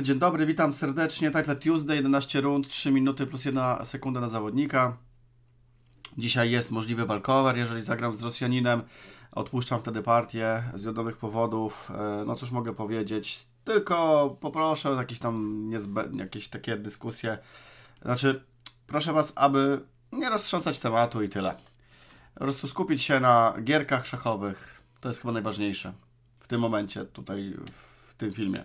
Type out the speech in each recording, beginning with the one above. Dzień dobry, witam serdecznie. Titled Tuesday, 11 rund, 3 minuty plus 1 sekunda na zawodnika. Dzisiaj jest możliwy walkover, jeżeli zagram z Rosjaninem. Odpuszczam wtedy partię z wiadomych powodów. No cóż mogę powiedzieć, tylko poproszę o jakieś tam jakieś takie dyskusje. Znaczy, proszę Was, aby nie roztrząsać tematu i tyle. Po prostu skupić się na gierkach szachowych. To jest chyba najważniejsze w tym momencie, tutaj w tym filmie.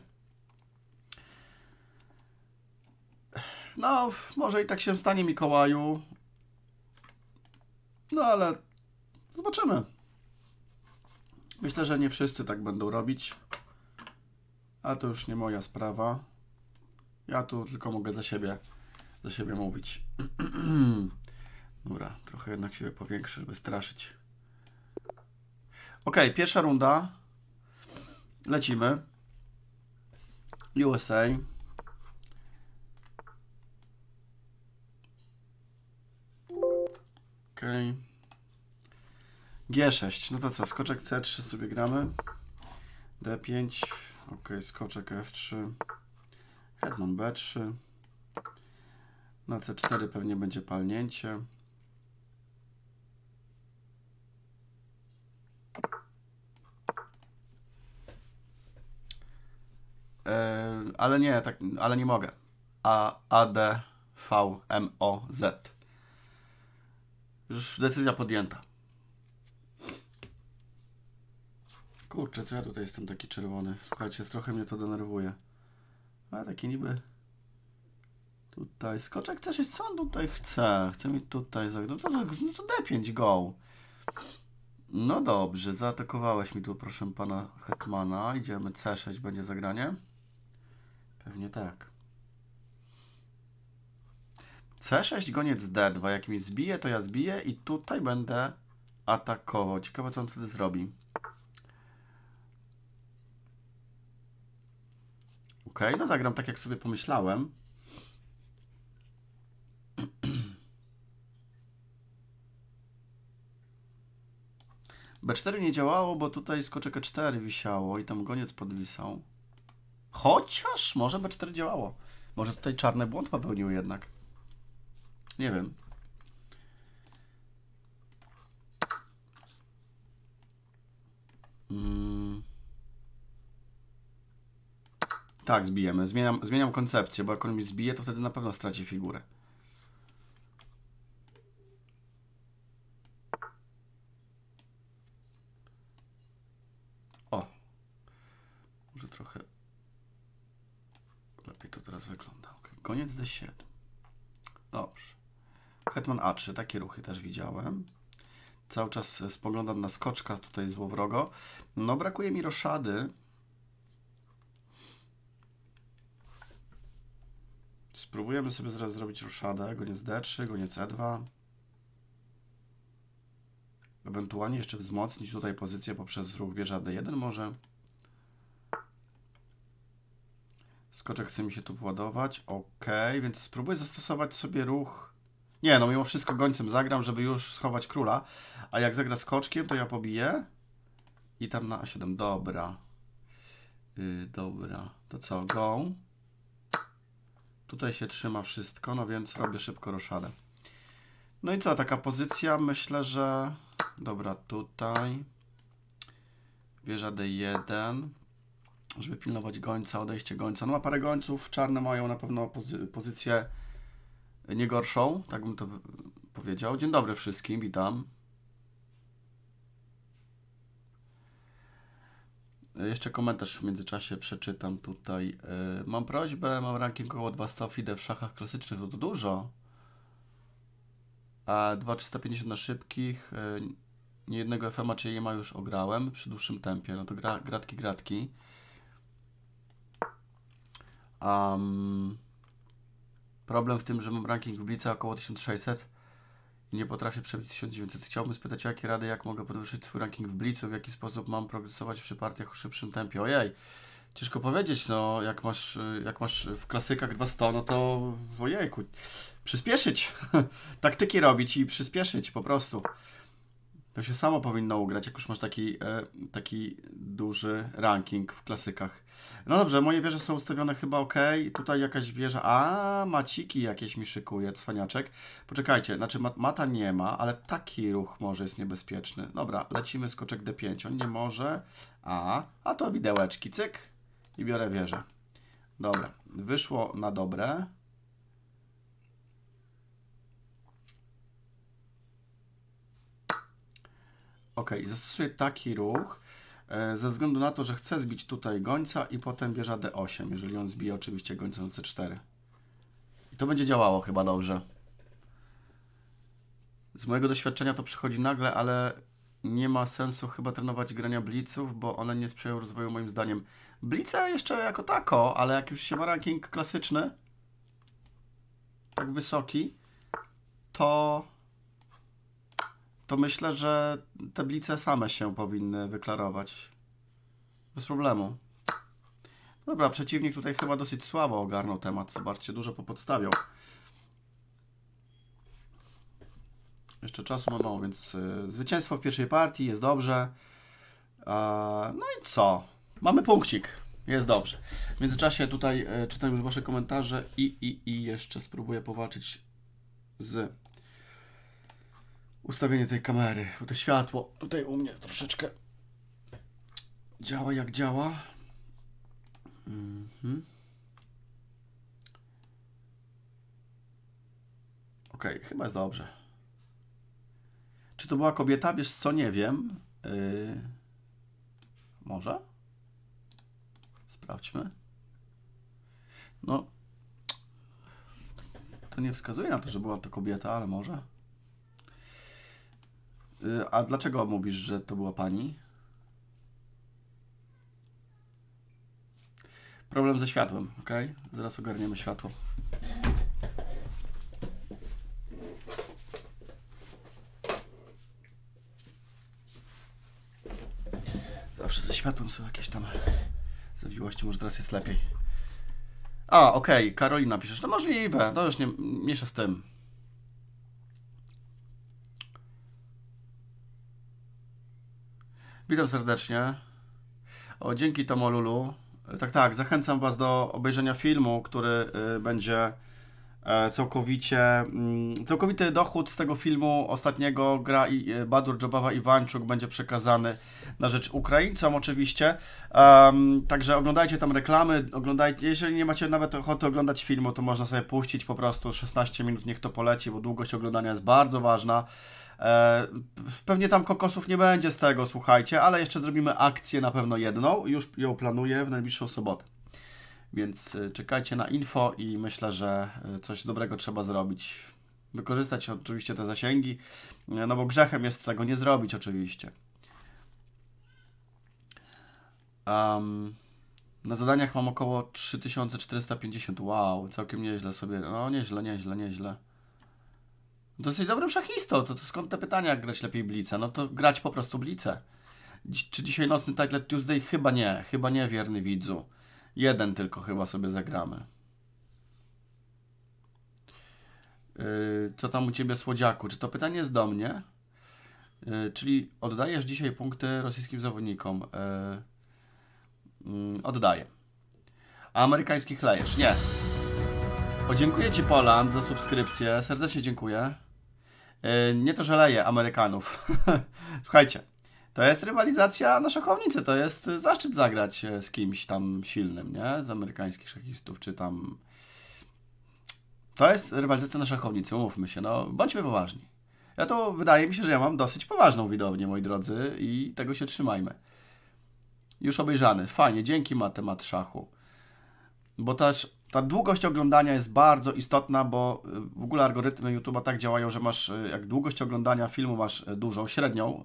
No, może i tak się stanie, Mikołaju. No, ale zobaczymy. Myślę, że nie wszyscy tak będą robić. A to już nie moja sprawa. Ja tu tylko mogę za siebie mówić. Dobra, trochę jednak siebie powiększę, żeby straszyć. Okej, pierwsza runda. Lecimy. USA. Okej. G6. No to co? Skoczek C3 sobie gramy. D5. Okej, skoczek F3. Hetman B3. Na C4 pewnie będzie palnięcie. Ale nie, tak, ale nie mogę. A, D, V, M, O, Z. Już decyzja podjęta. Kurczę, co ja tutaj jestem taki czerwony. Słuchajcie, trochę mnie to denerwuje. A taki niby... Tutaj skoczek C6, co on tutaj chce? Chce mi tutaj zagrać. No to D5, go. No dobrze, zaatakowałeś mi tu, proszę pana hetmana. Idziemy C6, będzie zagranie? Pewnie tak. C6, goniec D2. Jak mi zbije, to ja zbiję i tutaj będę atakował. Ciekawe, co on wtedy zrobi. Ok, no zagram tak, jak sobie pomyślałem. B4 nie działało, bo tutaj skoczek E4 wisiało i tam goniec podwisał. Chociaż może B4 działało. Może tutaj czarny błąd popełnił jednak. Nie wiem. Tak, zbijemy. Zmieniam koncepcję, bo jak on mi zbije, to wtedy na pewno straci figurę. O. Może trochę lepiej to teraz wygląda. Okay. Koniec D7. Dobrze. Hetman A3, takie ruchy też widziałem. Cały czas spoglądam na skoczka tutaj złowrogo. No brakuje mi roszady. Spróbujemy sobie zaraz zrobić roszadę. Goniec D3, goniec E2. Ewentualnie jeszcze wzmocnić tutaj pozycję poprzez ruch wieża D1 może. Skoczek chce mi się tu władować. Ok, więc spróbuję zastosować sobie ruch... Nie, no mimo wszystko gońcem zagram, żeby już schować króla. A jak zagra skoczkiem, to ja pobiję. I tam na A7. Dobra. Dobra. To co? Go. Tutaj się trzyma wszystko, no więc robię szybko roszadę. No i co? Taka pozycja. Myślę, że... Dobra, tutaj. Wieża D1. Żeby pilnować gońca, odejście gońca. No ma parę gońców. Czarne mają na pewno pozycję... nie gorszą, tak bym to powiedział. Dzień dobry wszystkim, witam. Jeszcze komentarz w międzyczasie przeczytam tutaj. Mam prośbę, mam ranking około 200 FIDE w szachach klasycznych, to dużo. A 2350 na szybkich, nie jednego FM-a czy je ma już ograłem przy dłuższym tempie. No to gratki. Problem w tym, że mam ranking w Blica około 1600 i nie potrafię przebić 1900. Chciałbym spytać, jakie rady, jak mogę podwyższyć swój ranking w Blicu, w jaki sposób mam progresować przy partiach o szybszym tempie. Ojej, ciężko powiedzieć, no jak masz w klasykach 200, no to ojejku, przyspieszyć, taktyki robić i przyspieszyć po prostu. To się samo powinno ugrać, jak już masz taki duży ranking w klasykach. No dobrze, moje wieże są ustawione chyba ok. Tutaj jakaś wieża... A, maciki jakieś mi szykuje, cwaniaczek. Poczekajcie, znaczy mata nie ma, ale taki ruch może jest niebezpieczny. Dobra, lecimy skoczek D5. On nie może... A to widełeczki, cyk. I biorę wieżę. Dobra, wyszło na dobre. Ok, zastosuję taki ruch, ze względu na to, że chcę zbić tutaj gońca i potem wieża D8, jeżeli on zbije oczywiście gońca na C4. I to będzie działało chyba dobrze. Z mojego doświadczenia to przychodzi nagle, ale nie ma sensu chyba trenować grania blitzów, bo one nie sprzyjają rozwoju moim zdaniem. Blice jeszcze jako tako, ale jak już się ma ranking klasyczny, tak wysoki, to myślę, że tablice same się powinny wyklarować. Bez problemu. Dobra, przeciwnik tutaj chyba dosyć słabo ogarnął temat. Zobaczcie, dużo popodstawiał. Jeszcze czasu ma mało, więc zwycięstwo w pierwszej partii, jest dobrze. No i co? Mamy punkcik, jest dobrze. W międzyczasie tutaj czytam już wasze komentarze i jeszcze spróbuję powalczyć z... ustawienie tej kamery, bo to światło tutaj u mnie troszeczkę działa jak działa. Ok, chyba jest dobrze. Czy to była kobieta? Wiesz co, nie wiem. Może? Sprawdźmy. No, to nie wskazuje na to, że była to kobieta, ale może. A dlaczego mówisz, że to była pani? Problem ze światłem, ok? Zaraz ogarniemy światło. Zawsze ze światłem są jakieś tam zawiłości, może teraz jest lepiej. A, ok, Karolina piszesz, no możliwe, no już nie, mniejsza z tym. Witam serdecznie. O, dzięki Tomolulu. Tak, zachęcam Was do obejrzenia filmu, który będzie całkowity dochód z tego filmu ostatniego gra Badur Dżobawa Iwańczuk będzie przekazany na rzecz Ukraińcom oczywiście. Także oglądajcie tam reklamy, oglądajcie, jeżeli nie macie nawet ochoty oglądać filmu, to można sobie puścić po prostu 16 minut, niech to poleci, bo długość oglądania jest bardzo ważna. Pewnie tam kokosów nie będzie z tego, słuchajcie, ale jeszcze zrobimy akcję na pewno jedną, już ją planuję w najbliższą sobotę, więc czekajcie na info i myślę, że coś dobrego trzeba zrobić, wykorzystać oczywiście te zasięgi, no bo grzechem jest tego nie zrobić oczywiście. Na zadaniach mam około 3450, wow, całkiem nieźle sobie, no nieźle. Dosyć dobrym szachistą, to skąd te pytania, jak grać lepiej blica? No to grać po prostu blice. Czy dzisiaj nocny Titled Tuesday? Chyba nie, wierny widzu. Jeden tylko chyba sobie zagramy. Co tam u Ciebie, słodziaku? Czy to pytanie jest do mnie? Czyli oddajesz dzisiaj punkty rosyjskim zawodnikom? Oddaję. A amerykańskich lejesz? Nie. O, dziękuję Ci, Poland, za subskrypcję. Serdecznie dziękuję. Nie to, że leję Amerykanów. Słuchajcie, to jest rywalizacja na szachownicy, to jest zaszczyt zagrać z kimś tam silnym, nie? Z amerykańskich szachistów, czy tam... To jest rywalizacja na szachownicy, umówmy się, no bądźmy poważni. Ja to wydaje mi się, że ja mam dosyć poważną widownię, moi drodzy, i tego się trzymajmy. Już obejrzany, fajnie, dzięki Matemat Szachu. Bo też... Ta długość oglądania jest bardzo istotna, bo w ogóle algorytmy YouTube'a tak działają, że masz, jak długość oglądania filmu masz dużą, średnią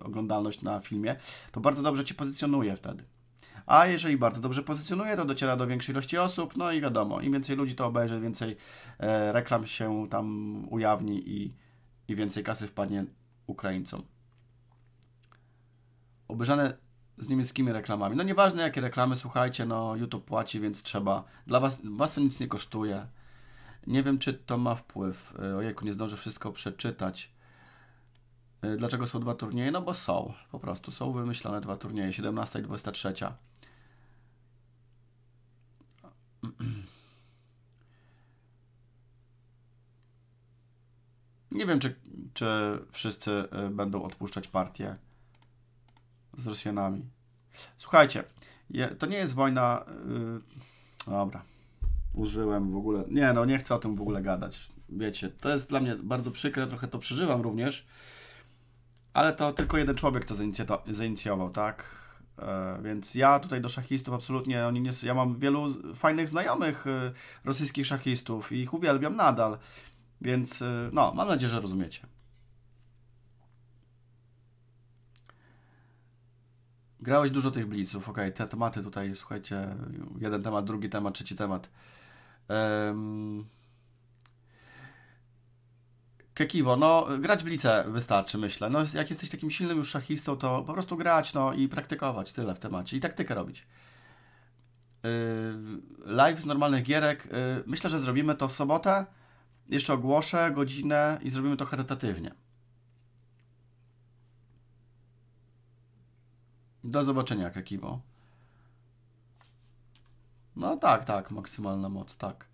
oglądalność na filmie, to bardzo dobrze Cię pozycjonuje wtedy. A jeżeli bardzo dobrze pozycjonuje, to dociera do większej ilości osób, no i wiadomo, im więcej ludzi to obejrzy, więcej reklam się tam ujawni i więcej kasy wpadnie Ukraińcom. Obejrzane z niemieckimi reklamami. No nieważne jakie reklamy, słuchajcie, no YouTube płaci, więc trzeba. Dla was to nic nie kosztuje. Nie wiem, czy to ma wpływ. Ojejku, nie zdążę wszystko przeczytać. Dlaczego są dwa turnieje? No bo są. Po prostu są wymyślone dwa turnieje. 17 i 23. Nie wiem, czy wszyscy będą odpuszczać partię z Rosjanami. Słuchajcie, to nie jest wojna... Dobra. Użyłem w ogóle... Nie, no nie chcę o tym w ogóle gadać. Wiecie, to jest dla mnie bardzo przykre. Trochę to przeżywam również. Ale to tylko jeden człowiek to zainicjował, tak? Więc ja tutaj do szachistów absolutnie... Ja mam wielu fajnych znajomych rosyjskich szachistów i ich uwielbiam nadal. Więc no, mam nadzieję, że rozumiecie. Grałeś dużo tych blitzów. Okej, te tematy tutaj, słuchajcie, jeden temat, drugi temat, trzeci temat. Kekiwo, no grać blice wystarczy, myślę. No, jak jesteś takim silnym już szachistą, to po prostu grać, no i praktykować, tyle w temacie. I taktykę robić. Live z normalnych gierek. Myślę, że zrobimy to w sobotę. Jeszcze ogłoszę godzinę i zrobimy to charytatywnie. Do zobaczenia, Kekiwo. No tak, tak, maksymalna moc, tak.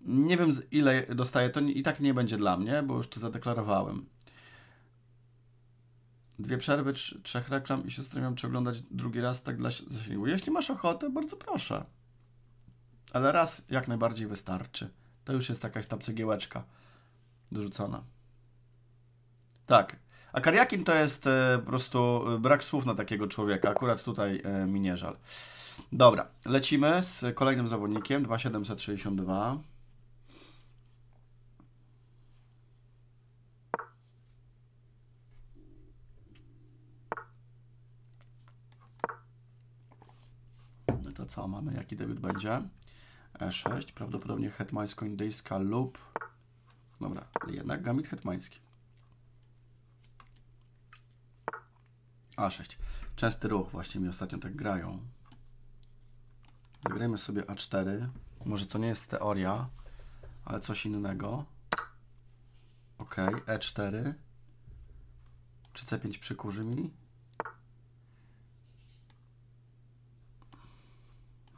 Nie wiem, ile dostaję, to i tak nie będzie dla mnie, bo już to zadeklarowałem. 2 przerwy, 3 reklam i siostry miałem przeglądać drugi raz, tak dla zasięgu. Jeśli masz ochotę, bardzo proszę. Ale raz jak najbardziej wystarczy. To już jest jakaś tam cegiełeczka dorzucona. Tak. A Karjakin to jest po prostu brak słów na takiego człowieka. Akurat tutaj mi nie żal. Dobra, lecimy z kolejnym zawodnikiem. 2762. No to co mamy? Jaki debiut będzie? E6, prawdopodobnie hetmańsko-indyjska lub... Dobra, jednak gamit hetmański. A6. Częsty ruch, właśnie mi ostatnio tak grają. Zagrajmy sobie A4. Może to nie jest teoria, ale coś innego. Ok, E4. Czy C5 przykurzy mi?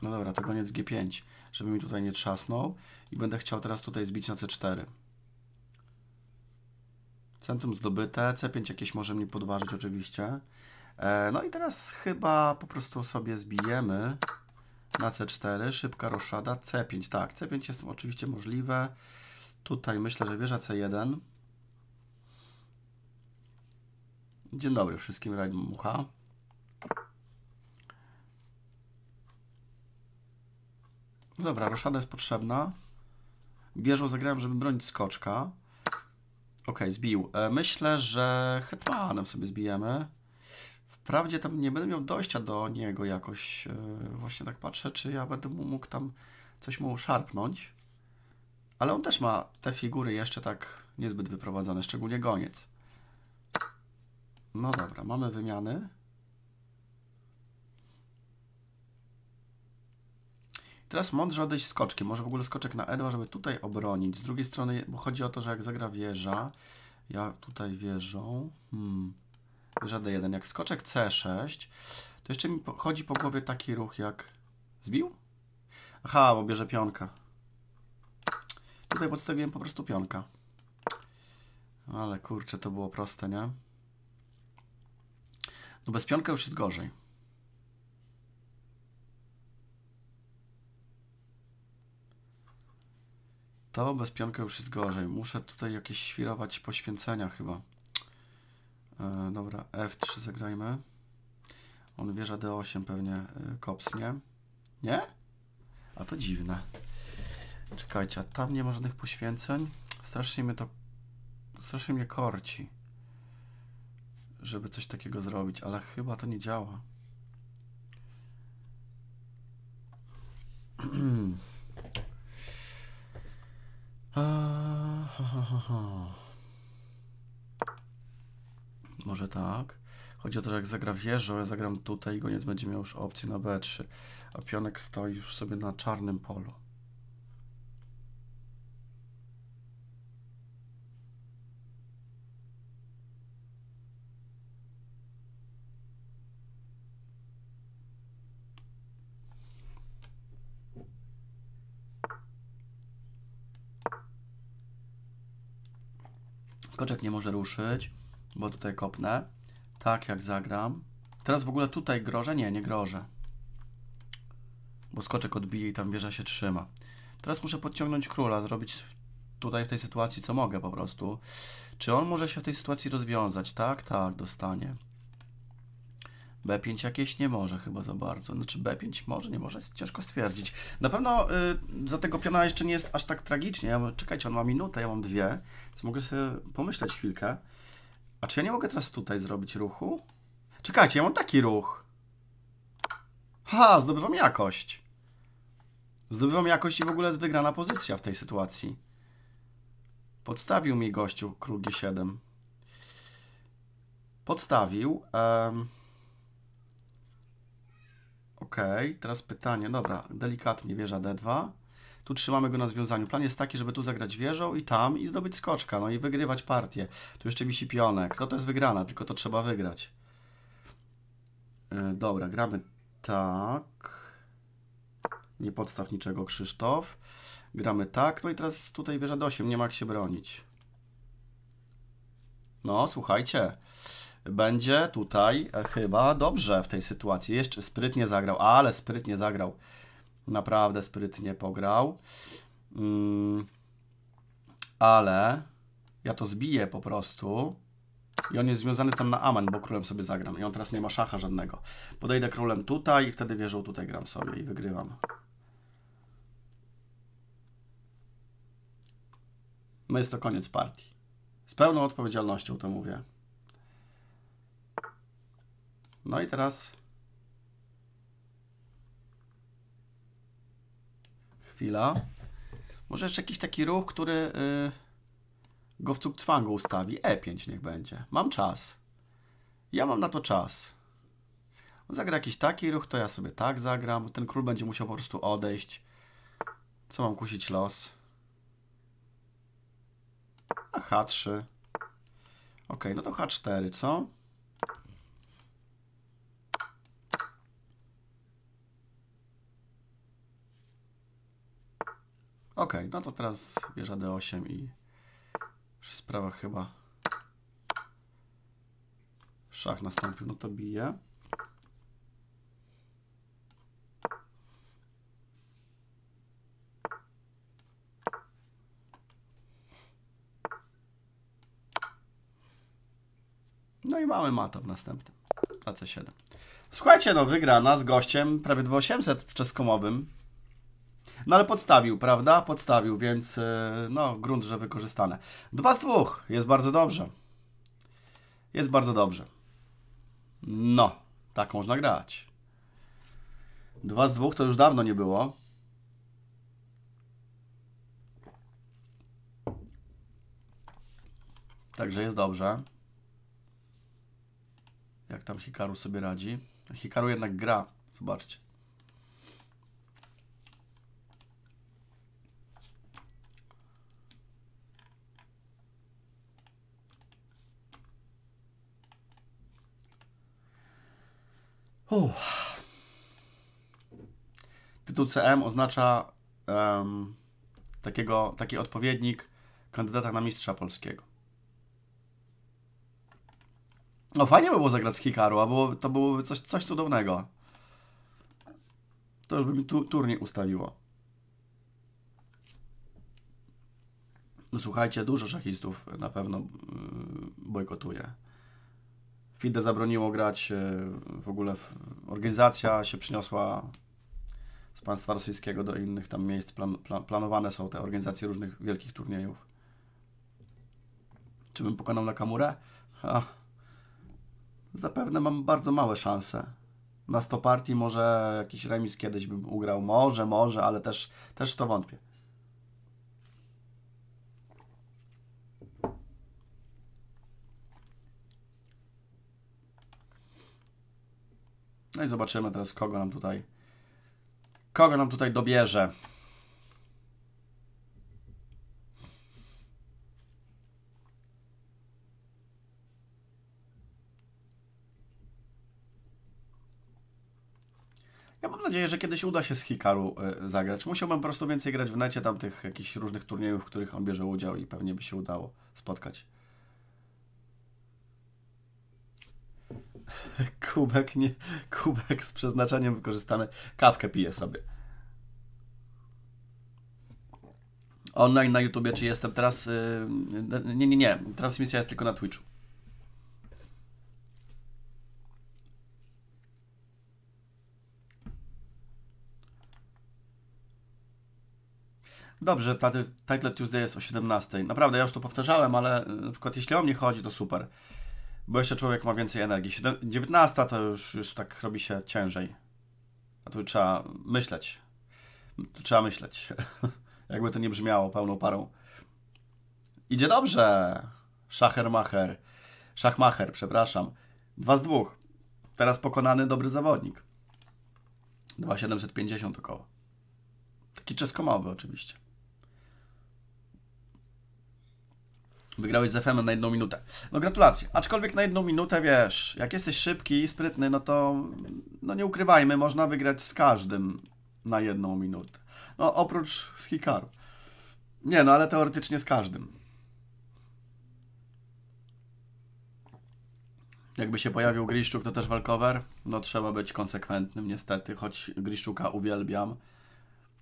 No dobra, to koniec G5, żeby mi tutaj nie trzasnął. I będę chciał teraz tutaj zbić na C4. Centrum zdobyte, C5 jakieś może mnie podważyć oczywiście. No i teraz chyba po prostu sobie zbijemy na C4, szybka roszada, C5. Tak, C5 jest oczywiście możliwe. Tutaj myślę, że wieża C1. Dzień dobry wszystkim, Radim Mucha. No dobra, roszada jest potrzebna. Wieżą zagrałem, żeby bronić skoczka. Ok, zbił. Myślę, że hetmanem sobie zbijemy. Wprawdzie tam nie będę miał dojścia do niego jakoś. Właśnie tak patrzę, czy ja będę mógł tam coś mu szarpnąć. Ale on też ma te figury jeszcze tak niezbyt wyprowadzone, szczególnie goniec. No dobra, mamy wymiany. Teraz mądrze odejść skoczkiem. Może w ogóle skoczek na E2, żeby tutaj obronić. Z drugiej strony, bo chodzi o to, że jak zagra wieża, ja tutaj wieżą, wieża D1. Jak skoczek C6, to jeszcze mi chodzi po głowie taki ruch jak... Zbił? Aha, bo bierze pionka. Tutaj podstawiłem po prostu pionka. Ale kurczę, to było proste, nie? No bez pionka już jest gorzej. To bez pionka już jest gorzej. Muszę tutaj jakieś świrować poświęcenia chyba. Dobra, F3 zagrajmy. On wieża D8 pewnie kopsnie. Nie? A to dziwne. Czekajcie, a tam nie ma żadnych poświęceń? Strasznie mnie to... Strasznie mnie korci, żeby coś takiego zrobić, ale chyba to nie działa. Może tak. Chodzi o to, że jak zagra wieżą, ja zagram tutaj i goniec będzie miał już opcję na B3, a pionek stoi już sobie na czarnym polu. Koczek nie może ruszyć, bo tutaj kopnę. Tak jak zagram. Teraz w ogóle tutaj grożę? Nie, nie grożę. Bo skoczek odbije i tam wieża się trzyma. Teraz muszę podciągnąć króla, zrobić tutaj w tej sytuacji co mogę po prostu. Czy on może się w tej sytuacji rozwiązać? Tak, tak, dostanie. B5 jakieś nie może chyba za bardzo. Znaczy B5 może, nie może, ciężko stwierdzić. Na pewno za tego piona jeszcze nie jest aż tak tragicznie. Ja, czekajcie, on ma minutę, ja mam dwie, więc mogę sobie pomyśleć chwilkę. A czy ja nie mogę teraz tutaj zrobić ruchu? Czekajcie, ja mam taki ruch. Ha, zdobywam jakość. Zdobywam jakość i w ogóle jest wygrana pozycja w tej sytuacji. Podstawił mi gościu król G7. Podstawił. Okej, teraz pytanie. Dobra, delikatnie wieża D2. Tu trzymamy go na związaniu. Plan jest taki, żeby tu zagrać wieżą i tam i zdobyć skoczka. No i wygrywać partię. Tu jeszcze wisi pionek. No to jest wygrana, tylko to trzeba wygrać. Dobra, gramy tak. Nie podstaw niczego, Krzysztof. Gramy tak. No i teraz tutaj wieża D8. Nie ma jak się bronić. No, słuchajcie. Będzie tutaj chyba dobrze w tej sytuacji. Jeszcze sprytnie zagrał, ale sprytnie zagrał. Naprawdę sprytnie pograł. Ale ja to zbiję po prostu. I on jest związany tam na amen, bo królem sobie zagram. I on teraz nie ma szacha żadnego. Podejdę królem tutaj i wtedy wieżą tutaj gram sobie i wygrywam. No jest to koniec partii. Z pełną odpowiedzialnością to mówię. No i teraz chwila. Może jeszcze jakiś taki ruch, który go w cugcwangu ustawi. E5 niech będzie. Mam czas. Ja mam na to czas. On zagra jakiś taki ruch, to ja sobie tak zagram. Ten król będzie musiał po prostu odejść. Co mam kusić los? A H3. Ok, no to H4, co? Ok, no to teraz wieża D8 i sprawa chyba. Szach nastąpił, no to bije. No i mamy mata w następnym. AC7. Słuchajcie, no wygrana z gościem prawie 2800 czeskomowym. No ale podstawił, prawda? Podstawił, więc no grunt, że wykorzystane. 2 z 2. Jest bardzo dobrze. Jest bardzo dobrze. No, tak można grać. 2 z 2 to już dawno nie było. Także jest dobrze. Jak tam Hikaru sobie radzi. Hikaru jednak gra. Zobaczcie. Tytuł CM oznacza taki odpowiednik kandydata na mistrza polskiego. No fajnie by było zagrać z Hikaru, a to byłoby coś cudownego. To już by mi turniej ustawiło. No słuchajcie, dużo szachistów na pewno bojkotuje. FIDE zabroniło grać, w ogóle organizacja się przyniosła z państwa rosyjskiego do innych tam miejsc. Planowane są te organizacje różnych wielkich turniejów. Czy bym pokonał Nakamurę? Zapewne mam bardzo małe szanse. Na 100 partii może jakiś remis kiedyś bym ugrał. Może, ale też w to wątpię. No i zobaczymy teraz, kogo nam tutaj dobierze. Ja mam nadzieję, że kiedyś uda się z Hikaru zagrać. Musiałbym po prostu więcej grać w necie tamtych jakichś różnych turniejów, w których on bierze udział i pewnie by się udało spotkać. Kubek, nie, kubek z przeznaczeniem wykorzystany. Kawkę piję sobie. Online na YouTubie, czy jestem teraz? Nie. Transmisja jest tylko na Twitchu. Dobrze, Titled Tuesday jest o 17:00. Naprawdę, ja już to powtarzałem, ale na przykład jeśli o mnie chodzi, to super. Bo jeszcze człowiek ma więcej energii. 19:00 to już tak robi się ciężej. A tu trzeba myśleć. Tu trzeba myśleć. Jakby to nie brzmiało pełną parą. Idzie dobrze. Szachermacher. Szachmacher, przepraszam. 2 z 2. Teraz pokonany dobry zawodnik. 2750 około. Taki czeskomały oczywiście. Wygrałeś z FM-em na 1 minutę. No gratulacje. Aczkolwiek na 1 minutę, wiesz, jak jesteś szybki i sprytny, no to no nie ukrywajmy, można wygrać z każdym na 1 minutę. No oprócz z Hikaru. Nie, no ale teoretycznie z każdym. Jakby się pojawił Griszczuk, to też walkover. No trzeba być konsekwentnym niestety, choć Griszczuka uwielbiam.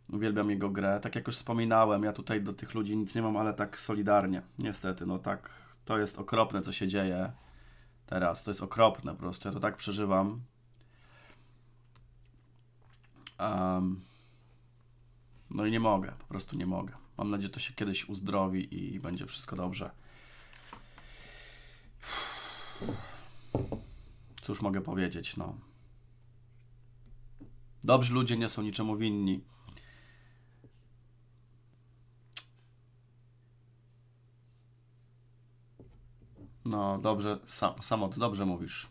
Uwielbiam jego grę. Tak jak już wspominałem, ja tutaj do tych ludzi nic nie mam, ale tak solidarnie. Niestety, no tak, to jest okropne, co się dzieje teraz. To jest okropne po prostu, ja to tak przeżywam. No i nie mogę, po prostu nie mogę. Mam nadzieję, że to się kiedyś uzdrowi i będzie wszystko dobrze. Cóż mogę powiedzieć, no. Dobrzy ludzie nie są niczemu winni. No dobrze, samo to dobrze mówisz.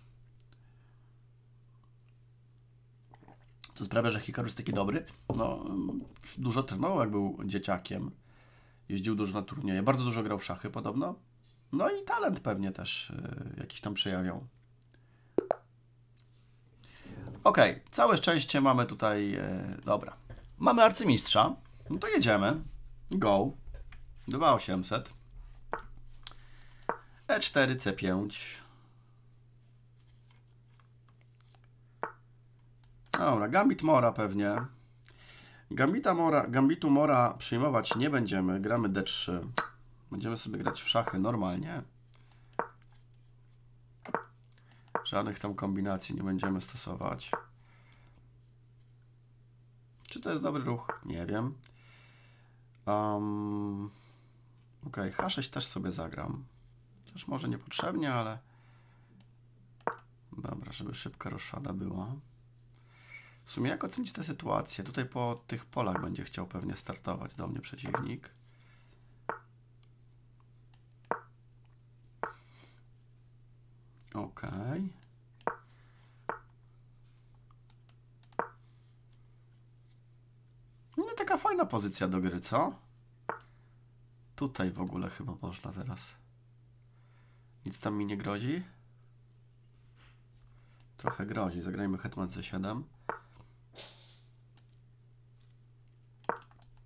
Co sprawia, że Hikaru jest taki dobry? No, dużo trenował, jak był dzieciakiem. Jeździł dużo na turnieje, bardzo dużo grał w szachy podobno. No i talent pewnie też jakiś tam przejawiał. Okej, całe szczęście mamy tutaj... dobra. Mamy arcymistrza. No to jedziemy. Go. 2800. E4, C5. Dobra, gambit mora pewnie. Gambitu mora przyjmować nie będziemy. Gramy D3. Będziemy sobie grać w szachy normalnie. Żadnych tam kombinacji nie będziemy stosować. Czy to jest dobry ruch? Nie wiem. Okej, H6 też sobie zagram. Chociaż może niepotrzebnie, ale... Dobra, żeby szybka roszada była. W sumie jak ocenić tę sytuację? Tutaj po tych polach będzie chciał pewnie startować do mnie przeciwnik. Okej. No taka fajna pozycja do gry, co? Tutaj w ogóle chyba można teraz. Nic tam mi nie grozi. Trochę grozi. Zagrajmy hetman C7.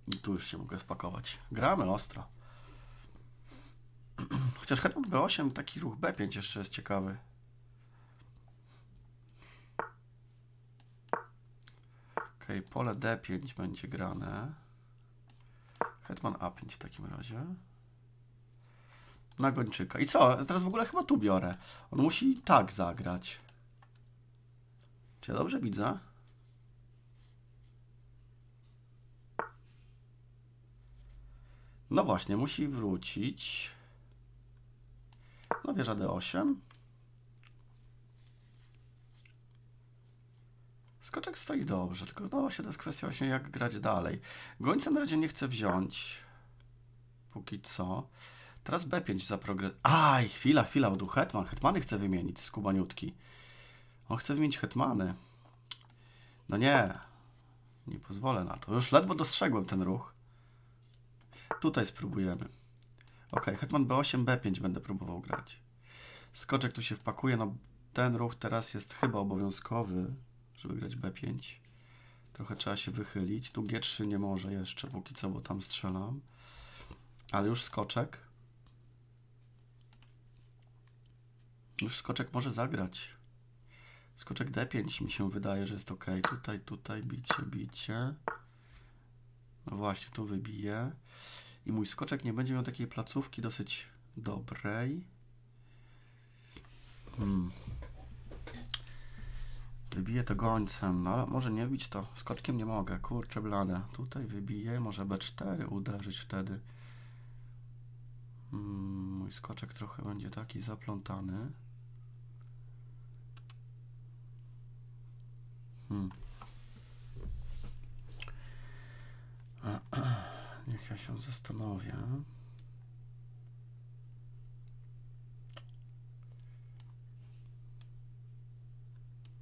I tu już się mogę wpakować. Gramy ostro. Chociaż hetman B8, taki ruch B5 jeszcze jest ciekawy. Okej, pole D5 będzie grane. Hetman A5 w takim razie. Na gończyka. I co? Teraz w ogóle chyba tu biorę. On musi tak zagrać. Czy ja dobrze widzę? No właśnie, musi wrócić. No wieża D8. Skoczek stoi dobrze, tylko no właśnie to jest kwestia właśnie jak grać dalej. Gońca na razie nie chcę wziąć. Póki co. Teraz B5 za progres... Aj, chwila, bo tu hetman. Hetmany chce wymienić z Kubaniutki. On chce wymienić hetmany. No nie. Nie pozwolę na to. Już ledwo dostrzegłem ten ruch. Tutaj spróbujemy. Ok, hetman B8, B5 będę próbował grać. Skoczek tu się wpakuje. No ten ruch teraz jest chyba obowiązkowy, żeby grać B5. Trochę trzeba się wychylić. Tu G3 nie może jeszcze póki co, bo tam strzelam. Ale już skoczek. Już skoczek może zagrać. Skoczek D5 mi się wydaje, że jest ok. Tutaj, bicie. No właśnie, tu wybiję. I mój skoczek nie będzie miał takiej placówki dosyć dobrej. Wybiję to gońcem, no ale może nie bić to. Skoczkiem nie mogę, kurczę blada. Tutaj wybiję, może B4 uderzyć wtedy. Mój skoczek trochę będzie taki zaplątany. Niech ja się zastanowię.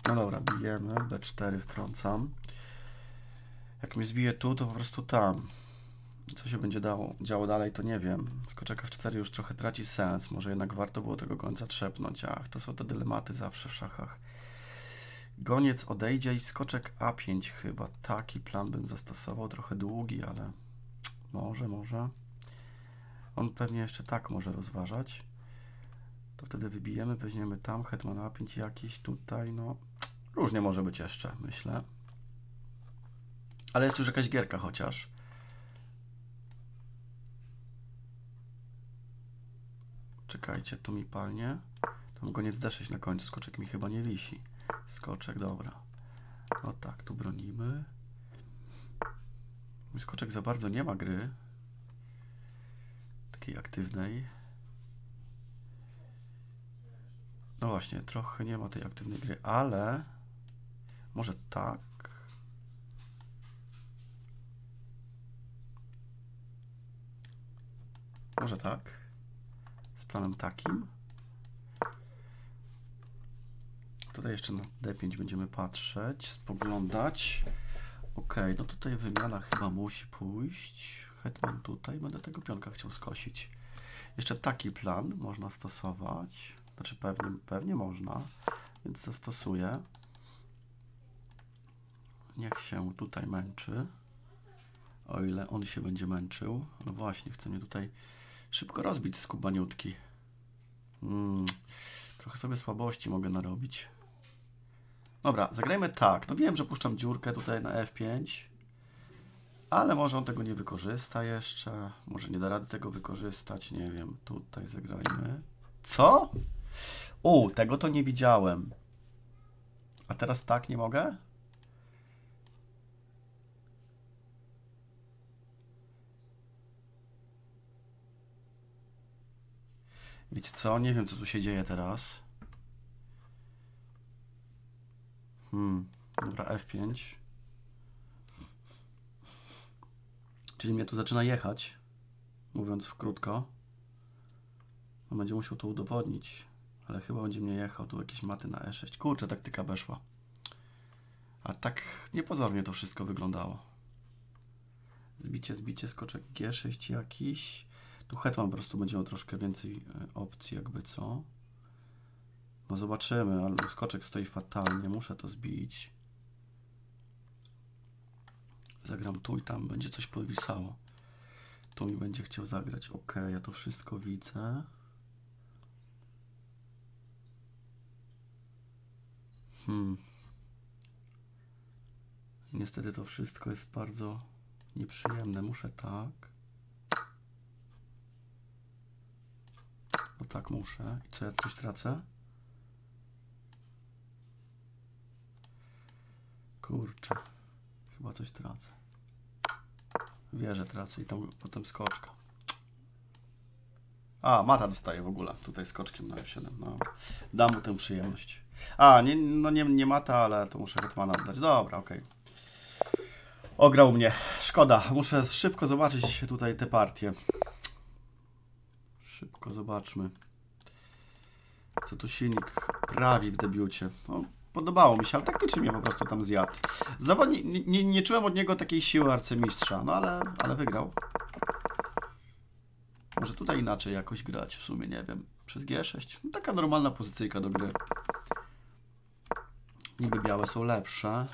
No dobra, bijemy, B4 wtrącam. Jak mnie zbije tu, to po prostu tam. Co się będzie działo dalej, to nie wiem. Skoczek F4 już trochę traci sens. Może jednak warto było tego gońca trzepnąć. Ach, to są te dylematy zawsze w szachach. Goniec odejdzie i skoczek A5 chyba. Taki plan bym zastosował. Trochę długi, ale może. On pewnie jeszcze tak może rozważać. To wtedy wybijemy, weźmiemy tam hetman A5 jakiś tutaj, no. Różnie może być jeszcze, myślę. Ale jest już jakaś gierka chociaż. Czekajcie, tu mi palnie. Tam goniec D6 na końcu, skoczek mi chyba nie wisi. Skoczek, dobra. O tak, tu bronimy. Skoczek za bardzo nie ma gry. Takiej aktywnej. No właśnie, trochę nie ma tej aktywnej gry, ale może tak. Może tak. Z planem takim. Tutaj jeszcze na D5 będziemy patrzeć, spoglądać. Ok, no tutaj wymiana chyba musi pójść. Hetman tutaj, będę tego pionka chciał skosić. Jeszcze taki plan można stosować. Znaczy pewnie można, więc zastosuję. Niech się tutaj męczy. O ile on się będzie męczył. No właśnie, chce mnie tutaj szybko rozbić z kubaniutki. Trochę sobie słabości mogę narobić. Dobra, zagrajmy tak. No wiem, że puszczam dziurkę tutaj na F5. Ale może on tego nie wykorzysta jeszcze. Może nie da rady tego wykorzystać. Nie wiem, tutaj zagrajmy. Co? Tego to nie widziałem. A teraz tak nie mogę? Wiecie co? Nie wiem, co tu się dzieje teraz. Dobra, F5. Czyli mnie tu zaczyna jechać. Mówiąc krótko. Będzie musiał to udowodnić, ale chyba będzie mnie jechał. Tu jakieś maty na E6. Kurczę, taktyka weszła. A tak niepozornie to wszystko wyglądało. Zbicie, skoczek G6 jakiś. Tu hetman po prostu będzie miał troszkę więcej opcji, jakby co. No zobaczymy, ale skoczek stoi fatalnie, muszę to zbić. Zagram tu i tam, będzie coś powisało. Tu mi będzie chciał zagrać. Ok, ja to wszystko widzę. Niestety to wszystko jest bardzo nieprzyjemne. Muszę tak. No tak muszę. I co, ja coś tracę? Kurczę. Chyba coś tracę. Wieżę tracę i tam potem skoczka. A, mata dostaje w ogóle. Tutaj skoczkiem na F7. No, dam mu tę przyjemność. A, nie mata, ale to muszę hetmana oddać. Dobra, okej. Ograł mnie. Szkoda. Muszę szybko zobaczyć tutaj tę partię. Szybko zobaczmy. Co tu silnik prawi w debiucie. No, podobało mi się, ale taktycznie mnie po prostu tam zjadł. Nie czułem od niego takiej siły arcymistrza, no ale wygrał. Może tutaj inaczej jakoś grać, w sumie nie wiem. Przez G6. No, taka normalna pozycyjka do gry. Niby białe są lepsze.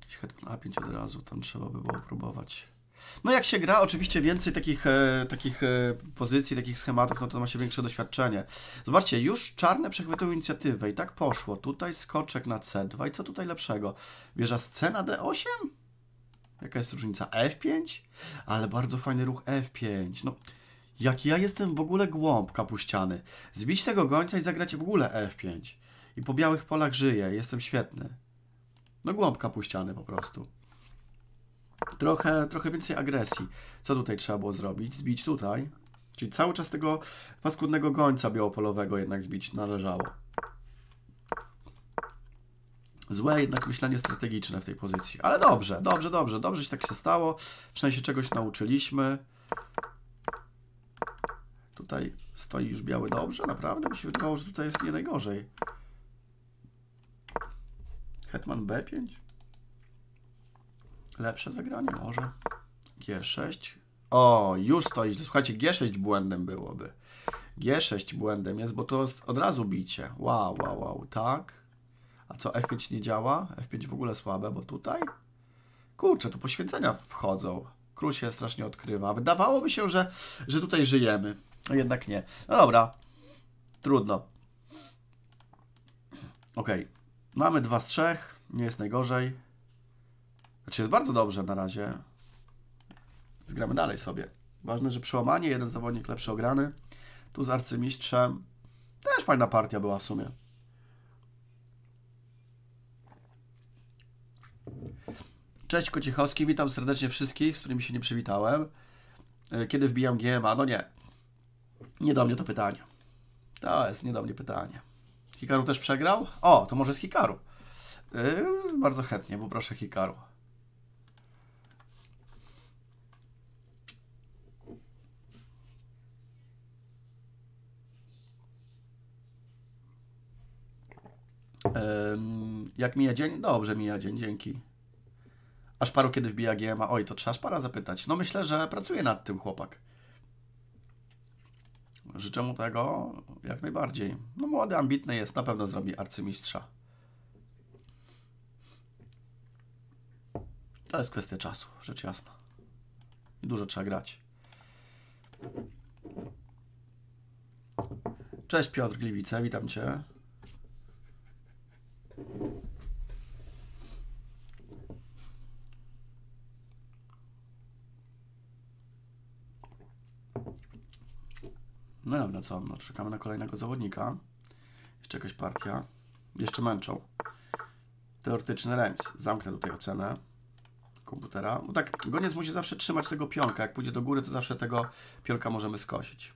Jakiś hetman A5 od razu, tam trzeba by było próbować. No jak się gra oczywiście więcej takich pozycji, takich schematów, no to ma się większe doświadczenie. Zobaczcie, już czarne przechwytują inicjatywę i tak poszło. Tutaj skoczek na C2 i co tutaj lepszego? Wieża z C na D8? Jaka jest różnica? F5? Ale bardzo fajny ruch F5. No, jaki ja jestem w ogóle głąb kapuściany. Zbić tego gońca i zagrać w ogóle F5. I po białych polach żyję. Jestem świetny. No głąb kapuściany po prostu. Trochę więcej agresji. Co tutaj trzeba było zrobić? Zbić tutaj. Czyli cały czas tego paskudnego gońca białopolowego jednak zbić należało. Złe jednak myślenie strategiczne w tej pozycji. Ale dobrze się tak się stało. Przynajmniej się czegoś nauczyliśmy. Tutaj stoi już biały dobrze, naprawdę? Mi się wydawało, że tutaj jest nie najgorzej. Hetman B5? Lepsze zagranie może. G6. O, już stoi. Słuchajcie, G6 błędem byłoby. G6 błędem jest, bo to od razu bicie. Wow, tak. A co, F5 nie działa? F5 w ogóle słabe, bo tutaj? Kurczę, tu poświęcenia wchodzą. Król się strasznie odkrywa. Wydawałoby się, że tutaj żyjemy. No jednak nie. No dobra. Trudno. Okej. Mamy 2 z 3. Nie jest najgorzej. Znaczy jest bardzo dobrze na razie. Zgramy dalej sobie. Ważne, że przełamanie. Jeden zawodnik lepszy ograny. Tu z arcymistrzem. Też fajna partia była w sumie. Cześć Kociechowski, witam serdecznie wszystkich, z którymi się nie przywitałem. Kiedy wbijam GMA? No nie. Nie do mnie to pytanie. To jest nie do mnie pytanie. Hikaru też przegrał? O, to może z Hikaru. Bardzo chętnie, bo proszę Hikaru. Jak mija dzień? Dobrze mija dzień, dzięki. Aż paru kiedy wbija GMA? Oj, to trzeba Szpara zapytać. No myślę, że pracuje nad tym chłopak. Życzę mu tego jak najbardziej. No młody, ambitny jest. Na pewno zrobi arcymistrza. To jest kwestia czasu, rzecz jasna. I dużo trzeba grać. Cześć Piotr Gliwice, witam Cię. No dobra, co? No, czekamy na kolejnego zawodnika. Jeszcze jakaś partia. Jeszcze męczą. Teoretyczny remis. Zamknę tutaj ocenę komputera. Bo tak, goniec musi zawsze trzymać tego pionka. Jak pójdzie do góry, to zawsze tego pionka możemy skosić.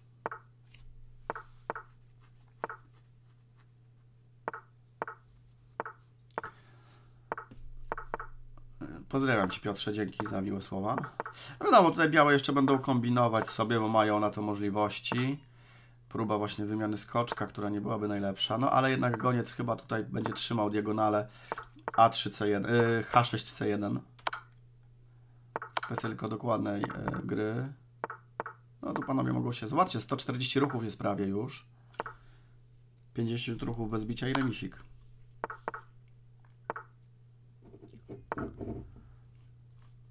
Pozdrawiam Cię Piotrze, dzięki za miłe słowa. No wiadomo, tutaj białe jeszcze będą kombinować sobie, bo mają na to możliwości. Próba właśnie wymiany skoczka, która nie byłaby najlepsza. No ale jednak goniec chyba tutaj będzie trzymał diagonale A3C1, H6C1. Kwestia tylko dokładnej gry. No tu panowie mogą się... Zobaczcie, 140 ruchów jest prawie już. 50 ruchów bez bicia i remisik.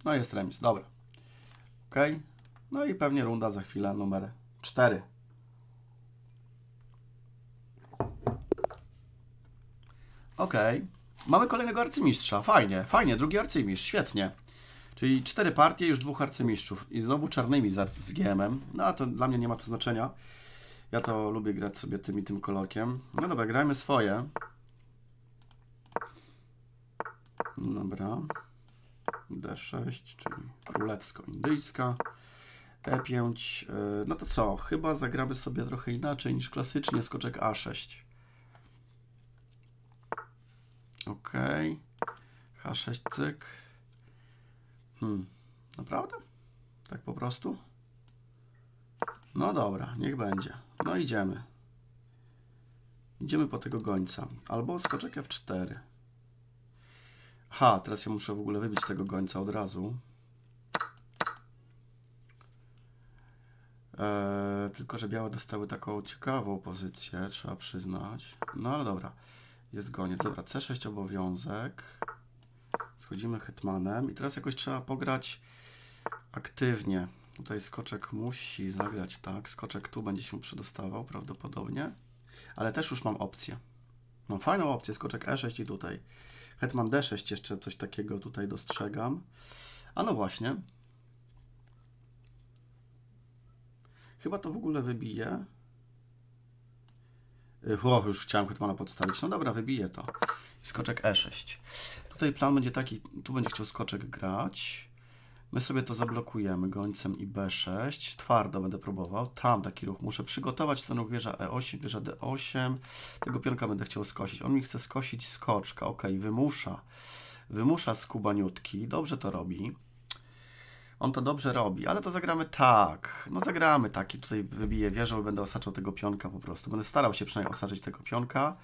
No jest remis, dobra. Ok. No i pewnie runda za chwilę numer 4. Ok. Mamy kolejnego arcymistrza. Fajnie. Drugi arcymistrz. Świetnie. Czyli 4 partie, już 2 arcymistrzów. I znowu czarnymi z GM-em. No a to dla mnie nie ma to znaczenia. Ja to lubię grać sobie tym i tym kolorkiem. No dobra, grajmy swoje. Dobra. D6, czyli królewsko-indyjska, E5, no to co, chyba zagramy sobie trochę inaczej niż klasycznie, skoczek A6. Ok, H6, cyk. Naprawdę? Tak po prostu? No dobra, niech będzie. No idziemy. Idziemy po tego gońca. Albo skoczek F4. Ha, teraz ja muszę w ogóle wybić tego gońca od razu. Tylko, że białe dostały taką ciekawą pozycję, trzeba przyznać. No ale dobra, jest goniec. Dobra, C6 obowiązek. Schodzimy hetmanem i teraz jakoś trzeba pograć aktywnie. Tutaj skoczek musi zagrać tak. Skoczek tu będzie się przedostawał prawdopodobnie. Ale też już mam opcję. Mam fajną opcję. Skoczek E6 i tutaj. Hetman D6 jeszcze coś takiego tutaj dostrzegam. A no właśnie. Chyba to w ogóle wybije. O, już chciałem hetmana podstawić. No dobra, wybije to. Skoczek E6. Tutaj plan będzie taki, tu będzie chciał skoczek grać. My sobie to zablokujemy gońcem i B6. Twardo będę próbował. Tam taki ruch muszę przygotować. Stanów wieża E8, wieża D8. Tego pionka będę chciał skosić. On mi chce skosić skoczka. Ok, wymusza. Wymusza skubaniutki. Dobrze to robi. On to dobrze robi, ale to zagramy tak. No zagramy tak i tutaj wybiję wieżę i będę osaczał tego pionka po prostu. Będę starał się przynajmniej osaczyć tego pionka.